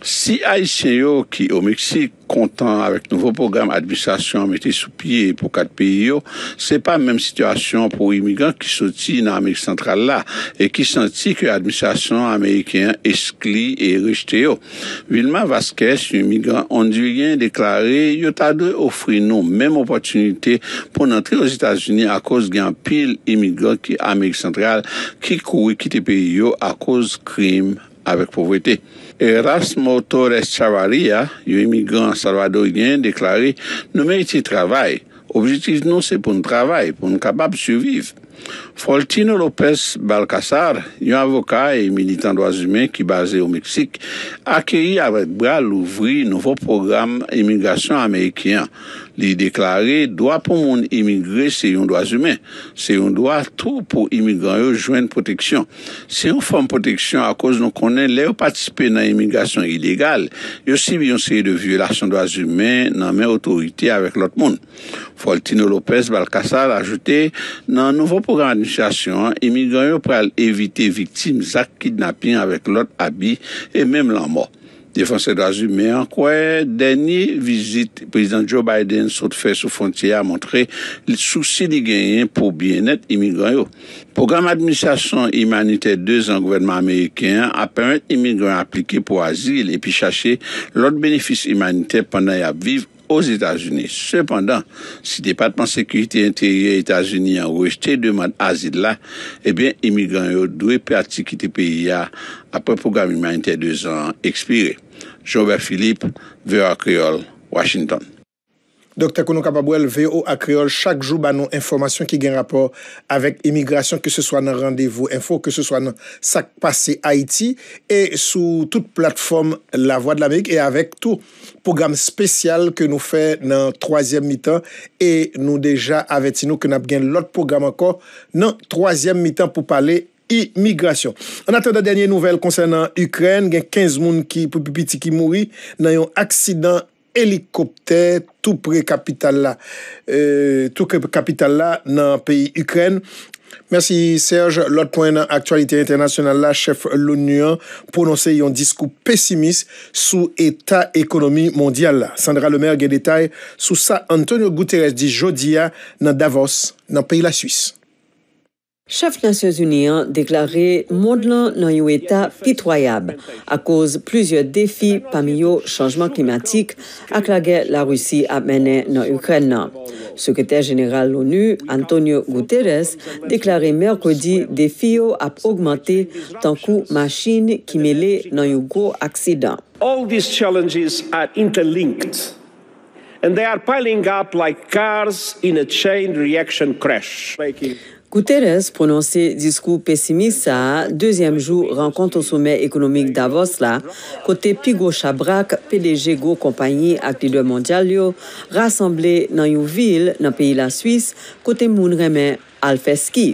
Si Haïtiens qui au Mexique content avec nouveau programme d'administration mis sous pied pour 4 pays, c'est pas la même situation pour les immigrants qui sortent dans l'Amérique centrale là et qui sentit que l'administration américaine exclut et rejetée. Vilma Vasquez, un immigrant hondurien, déclaré qu'il a dû offrir nous même opportunité pour entrer aux États-Unis à cause d'un pile immigrants qui Amérique centrale qui courent quitter le pays à cause de crimes avec pauvreté. Erasmo Torres Chavaria, un immigrant salvadorien, déclaré « Nous méritons travail. Objectif nous, c'est pour nous travailler, pour nous capables de survivre. » Foltino Lopez Balcazar, un avocat et militant des droits humains qui est basé au Mexique, accueilli avec bras l'ouvrir nouveau programme immigration américain. Il déclaré droit pour les monde immigré, c'est un droit humain. C'est un droit tout pour les immigrants joindre protection. C'est une forme de protection à cause de connaît les participer dans l'immigration illégale. Il y a aussi une série de violations des droits humains dans les autorités avec l'autre monde. Foltino Lopez Balcazar a ajouté dans un nouveau programme d'administration, les immigrants peuvent éviter victimes d'actes kidnapping avec l'autre habit et même la mort. Défenseur des droits humains, encore, dernière visite, président Joe Biden saute fait sous frontière a montré le souci des gagnants pour bien-être immigrants. Programme administration humanitaire 2 ans gouvernement américain a permis aux immigrants d'appliquer pour asile et puis chercher l'autre bénéfice humanitaire pendant qu'ils vivent aux États-Unis. Cependant, si le département de sécurité intérieure des États-Unis a rejeté demande d'asile là, eh bien, les immigrants doivent partir quitter le pays après le programme humanitaire 2 ans expiré. Jean-Bert Philippe, VOA Creole, Washington. Docteur Kono Kapabouel, VOA Creole, chaque jour, nous information qui gagne rapport avec immigration, que ce soit dans rendez-vous info, que ce soit dans sac passé Haïti, et sous toute plateforme La Voix de l'Amérique, et avec tout programme spécial que nous faisons dans 3e mi-temps, et nous déjà avertissons que nous avons gagné l'autre programme encore dans 3e mi-temps pour parler immigration. En attendant dernière nouvelle concernant Ukraine, il y a 15 personnes qui mourent dans un accident hélicoptère tout près capitale là, dans le pays Ukraine. Merci Serge. L'autre point dans l'actualité internationale, la chef l'ONU a prononcé un discours pessimiste sur l'état économie mondiale. Sandra Lemaire a détail sur ça. Antonio Guterres dit jeudi dans Davos, dans le pays de la Suisse. Chef des Nations Unies a déclaré monde dans un état pitoyable à cause de plusieurs défis parmi eux changement climatique avec la guerre la Russie a mené dans l'Ukraine. Secrétaire général de l'ONU Antonio Guterres déclaré mercredi défis a augmenté tant que machine qui mêlée dans un gros accident. All these challenges are interlinked. And they are piling up like cars in a chain reaction crash. Guterres prononçait discours pessimiste à deuxième jour rencontre au sommet économique Davos là côté Pigo Chabrak PDG gros compagnie ak leader mondial yo rassemblé dans une ville dans pays la Suisse côté moun remen al fè ski.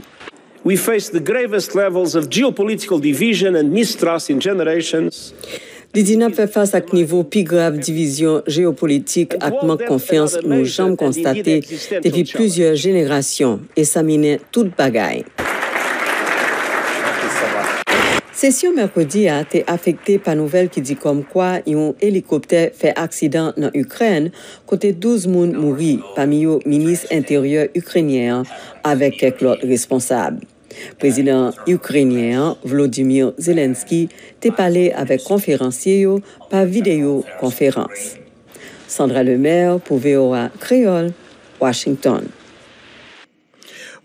We face the gravest levels of geopolitical division and mistrust in generations. L'IDINAP fait face à un niveau plus grave division géopolitique avec manque de confiance nous jamais constaté depuis plusieurs générations et ça mine toute bagaille. Session mercredi a été affectée par nouvelle qui dit comme quoi un hélicoptère fait accident dans l'Ukraine, côté 12 personnes mortes, parmi eux ministre intérieur ukrainien avec quelques autres responsables. Président ukrainien Volodymyr Zelensky t'a parlé avec conférencier par vidéoconférence. Sandra Lemaire pour VOA Créole, Washington.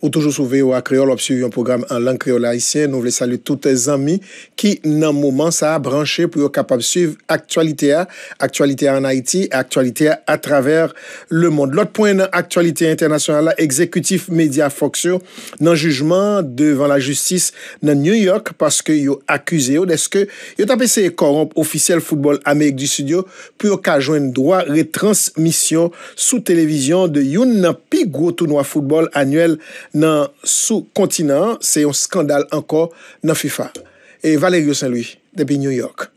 Ou toujours sur VOA Créole, on suit un programme en langue créole haïtienne. Nous voulons saluer tous les amis qui, dans le moment, ça a branché pour être capable de suivre l'actualité en Haïti, l'actualité à travers le monde. L'autre point dans l'actualité internationale, l'exécutif média Foxio, dans le jugement devant la justice dans New York, parce qu'ils ont accusé d'être essayé de corrompre officiel football Amérique du Sud pour qu'ils joignent droit à retransmission sous télévision de un plus gros tournoi football annuel dans sous-continent, c'est un scandale encore dans FIFA. Et Valérie Saint-Louis, depuis New York.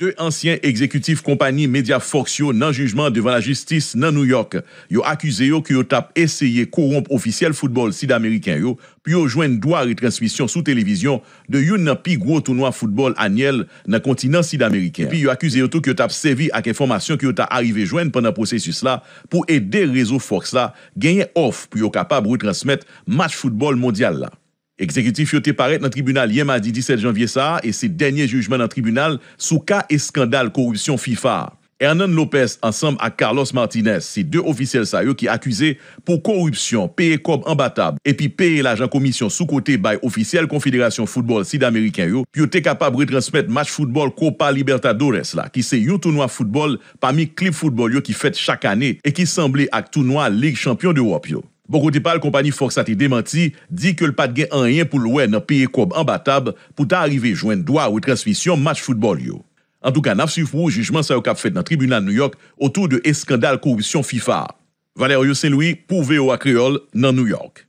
Deux anciens exécutifs compagnie Media Foxio dans jugement devant la justice dans New York. Ils ont accusé qu'ils ont essayé de corrompre officiel football sud-américain puis ils joindre droit de transmission sous télévision de un plus gros tournoi football annuel dans le continent sud-américain. Puis ils ont accusé tout qu'ils ont servi avec information qu'ils ont arrivé joindre pendant le processus là pour aider le réseau Fox là gagner offre pour être capable de transmettre match football mondial là. Exécutif yote paraît dans le tribunal hier mardi 17 janvier ça et c'est dernier jugement dans le tribunal sous cas et scandale corruption FIFA. Hernan Lopez ensemble à Carlos Martinez, c'est deux officiels Sayo qui accusés pour corruption, payer comme imbattable et puis payer l'argent commission sous côté by officiel Confédération football sud-américain yo, puis était capable de transmettre match football Copa Libertadores là, qui c'est un tournoi football parmi club football yo qui fait chaque année et qui semblait à tournoi Ligue Champion d'Europe yo. Beaucoup de la compagnie Fox a été démenti, dit que le pas de gain en rien pour l'ouer dans le pays comme imbattable pour t'arriver joindre droit ou transmission match football. Yo. En tout cas, nous suivons le jugement ça a fait dans le tribunal de New York autour de scandale corruption FIFA. Valérie Saint-Louis pour VOA Creole dans New York.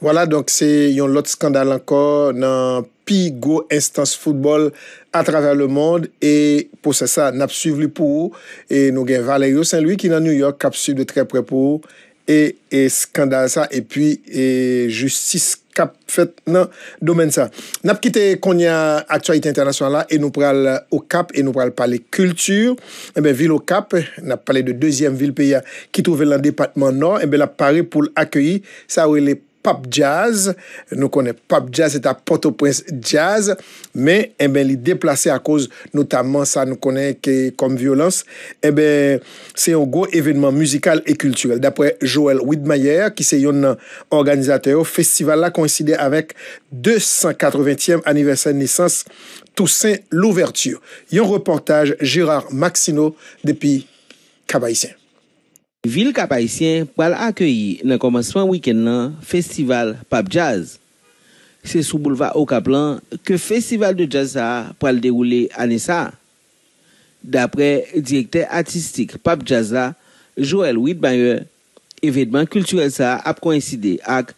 Voilà, donc c'est un autre scandale encore dans Pigo Instance Football à travers le monde. Et pour ça, nous suivons pour vous. Et nous avons Valérie Saint-Louis qui est dans New York, qui suit de très près pour vous. Et scandale ça et puis et justice cap fait dans domaine ça n'a quitté qu'on y a actualité internationale et nous pral au cap et nous pral parler culture et ben ville au cap n'a parlé de deuxième ville pays qui trouve dans le département nord et ben la paré pour accueillir ça où les Pap Jazz, nous connaissons Pap Jazz, c'est à Port-au-Prince Jazz, mais eh ben, les déplacés à cause, notamment ça, nous connaissons comme violence, eh ben, c'est un gros événement musical et culturel. D'après Joël Widmeyer, qui est un organisateur, le festival là coïncide avec 280e anniversaire de naissance, Toussaint l'ouverture. Un reportage Gérard Maxino depuis Cap-Haïtien. Ville Cap-Haïtien pour accueillir dans le commencement du week-end festival Pap Jazz. C'est sous boulevard Okaplan que le festival de jazz pour dérouler à Nessa. D'après le directeur artistique Pap Jazz, Joël Widmeyer, événement culturel a coïncidé avec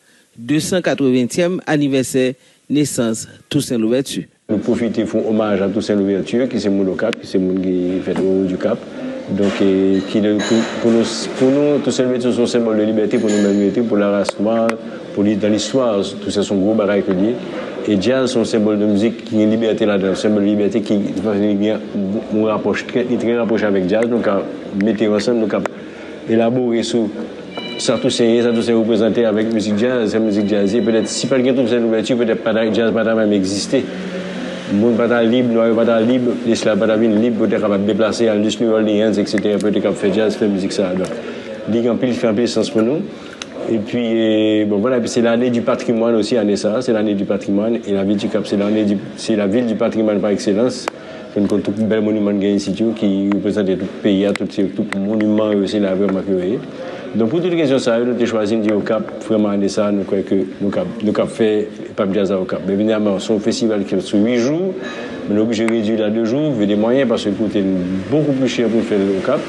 280e anniversaire naissance Toussaint l'ouverture. Nous profitons pour hommage à Toussaint l'ouverture qui c'est mon cap, qui c'est mon qui fait du cap. Donc, pour nous, tout ce sont seulement de liberté, pour l'humanité, pour la race noire, dans l'histoire, tout ça sont gros bagages liés. Et jazz, c'est un symbole de musique qui est liberté là-dedans, symbole de liberté qui nous rapproche très rapproche avec jazz. Donc, à mettre ensemble, donc à élaborer sur ça tout c'est représenté avec musique jazz, c'est musique jazz. Et peut-être si quelqu'un trouve cette ouverture, peut-être pas jazz, pas même exister. Mon bataille libre, noir bataille libre, l'islam bataille libre, peut-être capable de déplacer à l'Us New Orleans, etc. Peut-être capable de faire jazz, faire musique ça. Donc, ligue en pile, fait un peu sens pour nous. Et puis, bon, voilà, c'est l'année du patrimoine aussi, année ça, c'est l'année du patrimoine. Et la ville du Cap, c'est la ville du patrimoine par excellence. C'est un tout bel monument qui est ici, qui représente tout le pays, tout le monument aussi, la ville marquée. Donc, pour toutes les questions, ça, nous avons choisi de dire au Cap, vraiment, année ça, nous croyons que nous avons fait pas de jazz au Cap. Mais évidemment, son festival qui est sur 8 jours, mais nous obligé de réduire à 2 jours, vu des moyens, parce que coûte beaucoup plus cher pour faire le Cap.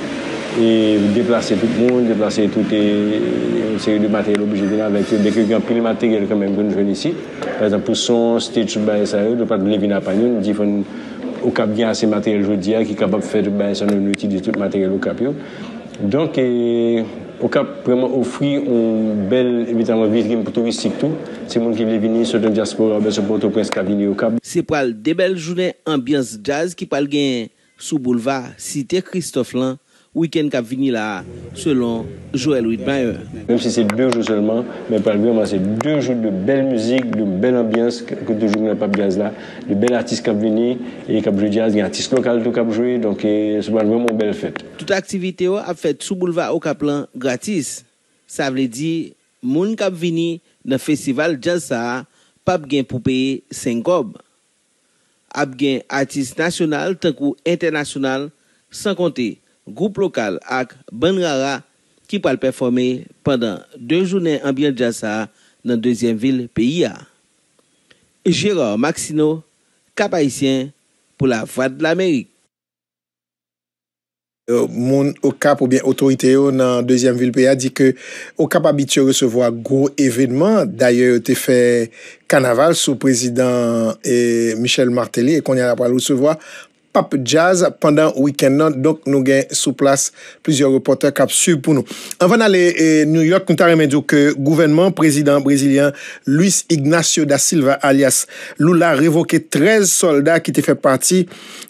Et déplacer tout le monde, déplacer toute une série de matériel obligé de venir avec le matériel quand même que nous venons ici. Par exemple, pour son stage de ça, nous ne pas de venir à Pagnon, nous disons au Cap bien assez matériel aujourd'hui qui est capable de faire de bain, ça nous utilise tout le matériel au Cap. Donc, au Cap, vraiment offrir une belle vitrine touristique. Tout. C'est le monde qui veut venir sur le diaspora, sur Port-au-Prince, qui vient au Cap. C'est pour des belles journées ambiance jazz qui parle gagner sous boulevard Cité Christophe Lan. Week-end qui a fini là, selon Joël Wittmeyer. Même si c'est 2 jours seulement, mais pas vraiment, c'est 2 jours de belle musique, de belle ambiance, que 2 jours n'a pas de jazz là, de belles artistes qui viennent et qui jouent jazz, il y a des artistes locaux qui ont joué, donc c'est vraiment une belle fête. Toute activité a fait sous boulevard au Caplan gratis. Ça veut dire, les gens qui viennent dans le festival jazz ça, pas gain pour payer 5 gobes. A gain artistes nationaux tant qu'internationaux, sans compter groupe local avec Banrara qui va performer pendant 2 journées ambiance jazz dans la deuxième ville pays. Gérard Maxino, Cap-Haïtien pour la Voix de l'Amérique. Mon au Cap ou bien autorité dans la deuxième ville pays dit que au Cap habitué recevoir gros événements. D'ailleurs, tu fait carnaval sous président Michel Martelly et qu'on y a la recevoir Pape Jazz pendant le week-end. Donc, nous avons sous place plusieurs reporters qui suivent pour nous. Avant d'aller à New York, nous avons dit que le gouvernement président brésilien Luis Ignacio da Silva, alias Lula, révoqué 13 soldats qui étaient fait partie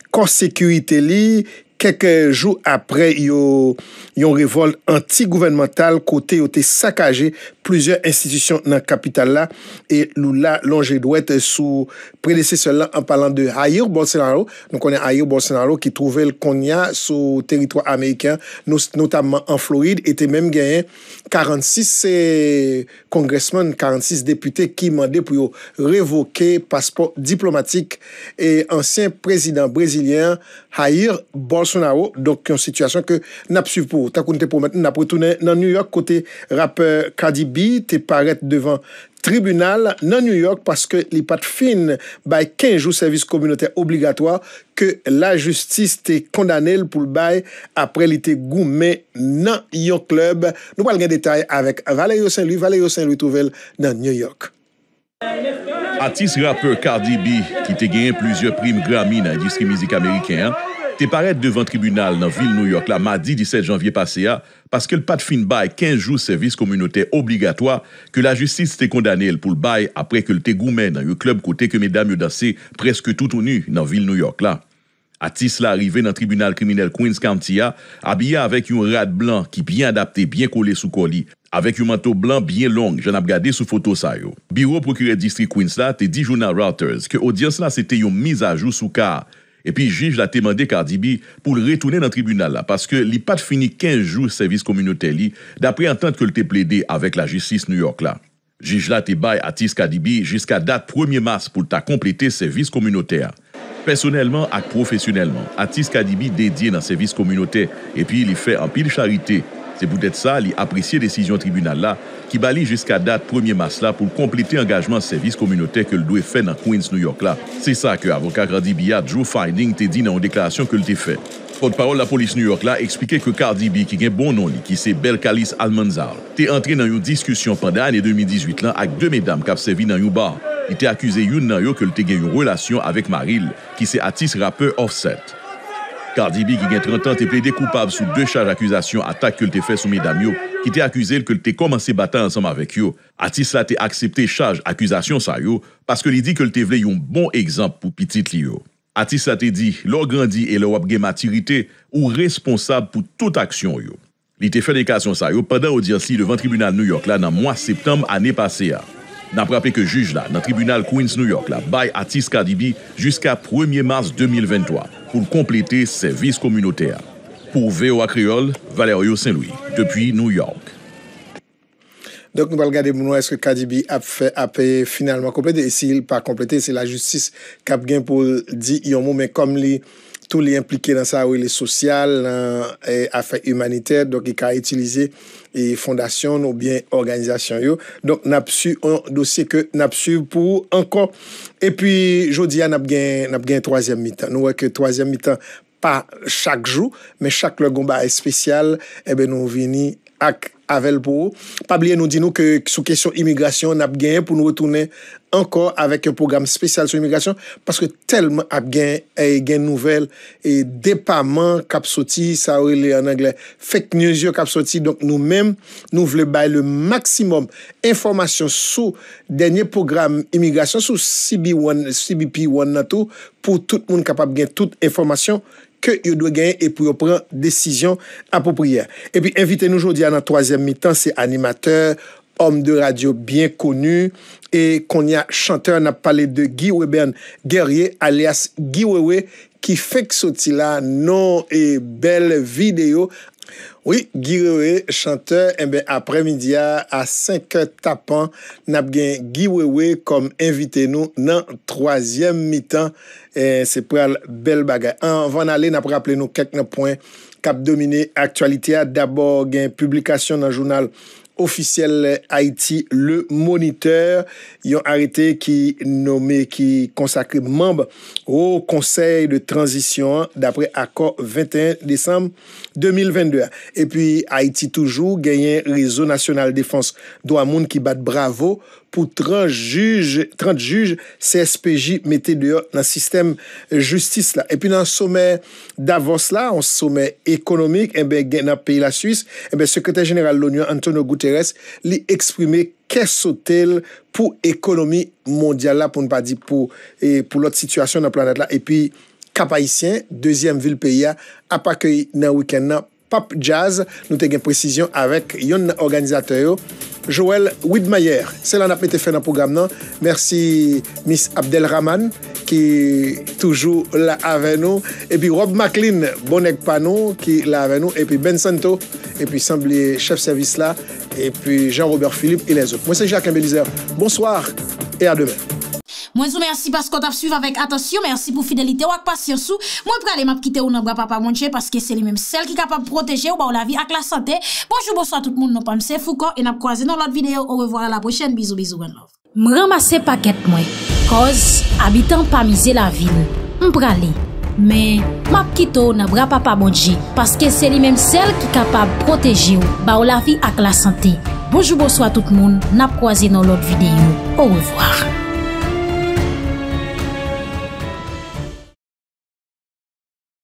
corps sécurité li. Quelques jours après, il y a eu une révolte anti-gouvernementale côté qui a été saccagé plusieurs institutions dans la capitale là. Et Lula longe droite sous prédécesseur là en parlant de Jair Bolsonaro. Donc on a Jair Bolsonaro qui trouvait le Konya sur territoire américain, notamment en Floride, était même gagné 46 congressmen, 46 députés qui demandaient pour révoquer passeport diplomatique et ancien président brésilien Jair Bolsonaro. Donc, une situation que nous avons suivi pour. Tant qu'on était pour maintenant, nous avons retourné dans New York, côté rappeur Cardi B, qui paraît devant tribunal dans New York parce que les pattes fines, bail 15 jours service communautaire obligatoire que la justice t'est condamné pour le bail après l'été goumé dans York Club. Nous parlons de détails avec Valérie Saint-Louis. Valérie Saint-Louis trouvel dans New York. Artiste rappeur Cardi B, qui t'a gagné plusieurs primes Grammy dans l'industrie musique américaine, t'es paraître devant tribunal dans la ville de New York, la mardi 17 janvier passé, parce que le pas de fin bail 15 jours service communautaire obligatoire que la justice t'est condamné pour le bail après que le t'es gourmet dans le club côté que mesdames ont dansé presque tout nu dans la ville de New York. Là. Atis là arrivé dans le tribunal criminel Queens County, habillé avec un rad blanc qui bien adapté, bien collé sous colis, avec un manteau blanc bien long, j'en ai regardé sous photo Sayo. Bureau procureur district Queens là, t'es dit journal Reuters que l'audience là c'était une mise à jour sous car. Et puis, le juge l'a demandé Cardi B pour le retourner dans le tribunal, là, parce que il n'a pas fini 15 jours de service communautaire, d'après entente que le plaidé avec la justice New York. Le juge l'a bail à Tis Cardi B jusqu'à date 1er mars pour compléter le service communautaire. Personnellement et professionnellement, Atis Cardi B dédié dans le service communautaire et puis il fait en pile charité. C'est peut-être ça, il apprécie la décision du tribunal là, qui balie jusqu'à date 1er mars là pour compléter engagement de service communautaire que le doit faire dans Queens, New York là. C'est ça que l'avocat Cardi B, Joe Finding, t'a dit dans une déclaration que l'il fait. Porte-parole de la police New York là expliquait que Cardi B, qui a un bon nom, qui c'est Bel Calice Almanzar, t'est entré dans une discussion pendant l'année 2018 là avec 2 mesdames qui ont servi dans un bar. Il t'a accusé une que l'il a eu une relation avec Maril, qui c'est artiste rappeur Offset. Cardi B, qui a 30 ans, est plaidé coupable sous 2 charges d'accusation, attaque que t'es fait sous mesdames yo, qui t'est accusé que t'es commencé à battre ensemble avec yo. Artiste là t'es accepté charge accusation ça yo, parce que il dit que t'es voulu un bon exemple pour petit li yo. Artiste là t'est dit, l'on grandit et l'on a gagné maturité ou responsable pour toute action yo. Il t'est fait déclaration ça yo pendant audience devant tribunal New York là dans mois septembre année passée. N'a rappelé que juge là dans tribunal Queens New York là bail artiste Cardi B jusqu'à 1er mars 2023 pour compléter service communautaire. Pour VOA Créole, Valérie Saint-Louis depuis New York. Donc nous allons regarder pour nous est-ce que Cardi B a fait finalement complété et s'il pas complété, c'est la justice qui a gain pour dire un mot mais comme les tous les impliqués dans ça, oui, les sociales, affaires humanitaires, donc ils ont utilisé les fondations ou bien organisations. Yo. Donc, nous avons su un dossier que nous avons su pour encore. Et puis, je dis, nous avons un troisième mi-temps. Nous voyons que troisième mi-temps, pas chaque jour, mais chaque le combat est spécial, eh bien, nous venons avec pour pas oublier nous dit nous que sous question immigration n'a gagné pour nous retourner encore avec un programme spécial sur immigration parce que tellement a gagné nouvelle et dépamment cap sorti ça en anglais fake news cap sorti donc nous-mêmes nous voulons bailler le maximum information sous dernier programme immigration sous CB1 CBP1 tout pour tout le monde capable gagner toute information que vous doit gagner et pour prendre décision appropriée. Et puis, invitez-nous aujourd'hui à notre troisième mi-temps, c'est animateur, homme de radio bien connu, et qu'on y a chanteur, on a parlé de Guy Weben Guerrier, alias Guy Wewe, qui fait que sorti là, non et belle vidéo. Oui, Guy Wewe, chanteur, et bien après-midi à 5h tapant, on a gagné Guy Wewe comme invitez-nous dans troisième mi-temps. C'est pour la belle bagaille. Avant d'aller, nous rappelons nous quelques points qui ont dominé l'actualité. D'abord, il y a une publication dans le journal officiel Haïti, le Moniteur. Ils ont arrêté qui nommé, qui consacré membre au Conseil de transition d'après accord 21 décembre 2022. Et puis, Haïti toujours, gagné réseau national défense droit monde qui bat bravo pour 30 juges CSPJ mettaient dehors dans le système justice là. Et puis dans le sommet Davos là, un sommet économique, et ben dans le pays la Suisse, et ben secrétaire général de l'ONU Antonio Guterres lui exprimé qu'est-ce qu'il pour l'économie mondiale là pour ne pas dire pour l'autre situation dans la planète là. Et puis Cap Haïtien, deuxième ville pays a pas accueilli dans le week-end là Pop Jazz, nous avons une précision avec yon organisateur Joël Widmayer. C'est là qu'on a été fait dans le programme. Non? Merci Miss Abdelrahman qui est toujours là avec nous. Et puis Rob McLean, Bonek Pano qui est là avec nous. Et puis Ben Santo, et puis Semblé chef service là. Et puis Jean-Robert Philippe et les autres. Moi c'est Jacques Ambelizer. Bonsoir et à demain. Moi, je vous remercie parce qu'on t'a suivi avec attention. Merci pour fidélité ou avec patience. Moi, je vais aller m'apquitter ou non, papa, mon cher, parce que c'est lui-même celle qui est capable de protéger ou bah, la vie avec la santé. Bonjour, bonsoir tout le monde. Nous sommes c'est Foucault et nous croisons dans l'autre vidéo. Au revoir à la prochaine. Bisous, bisous, one love. M'ramasse paquet, moi. Cause, habitant pas miser la ville. M'pralé. Mais, m'apquitte ou non, papa, mon cher, parce que c'est lui-même celle qui est capable de protéger ou bah, la vie avec la santé. Bonjour, bonsoir tout le monde. Nous croisons dans l'autre vidéo. Au revoir.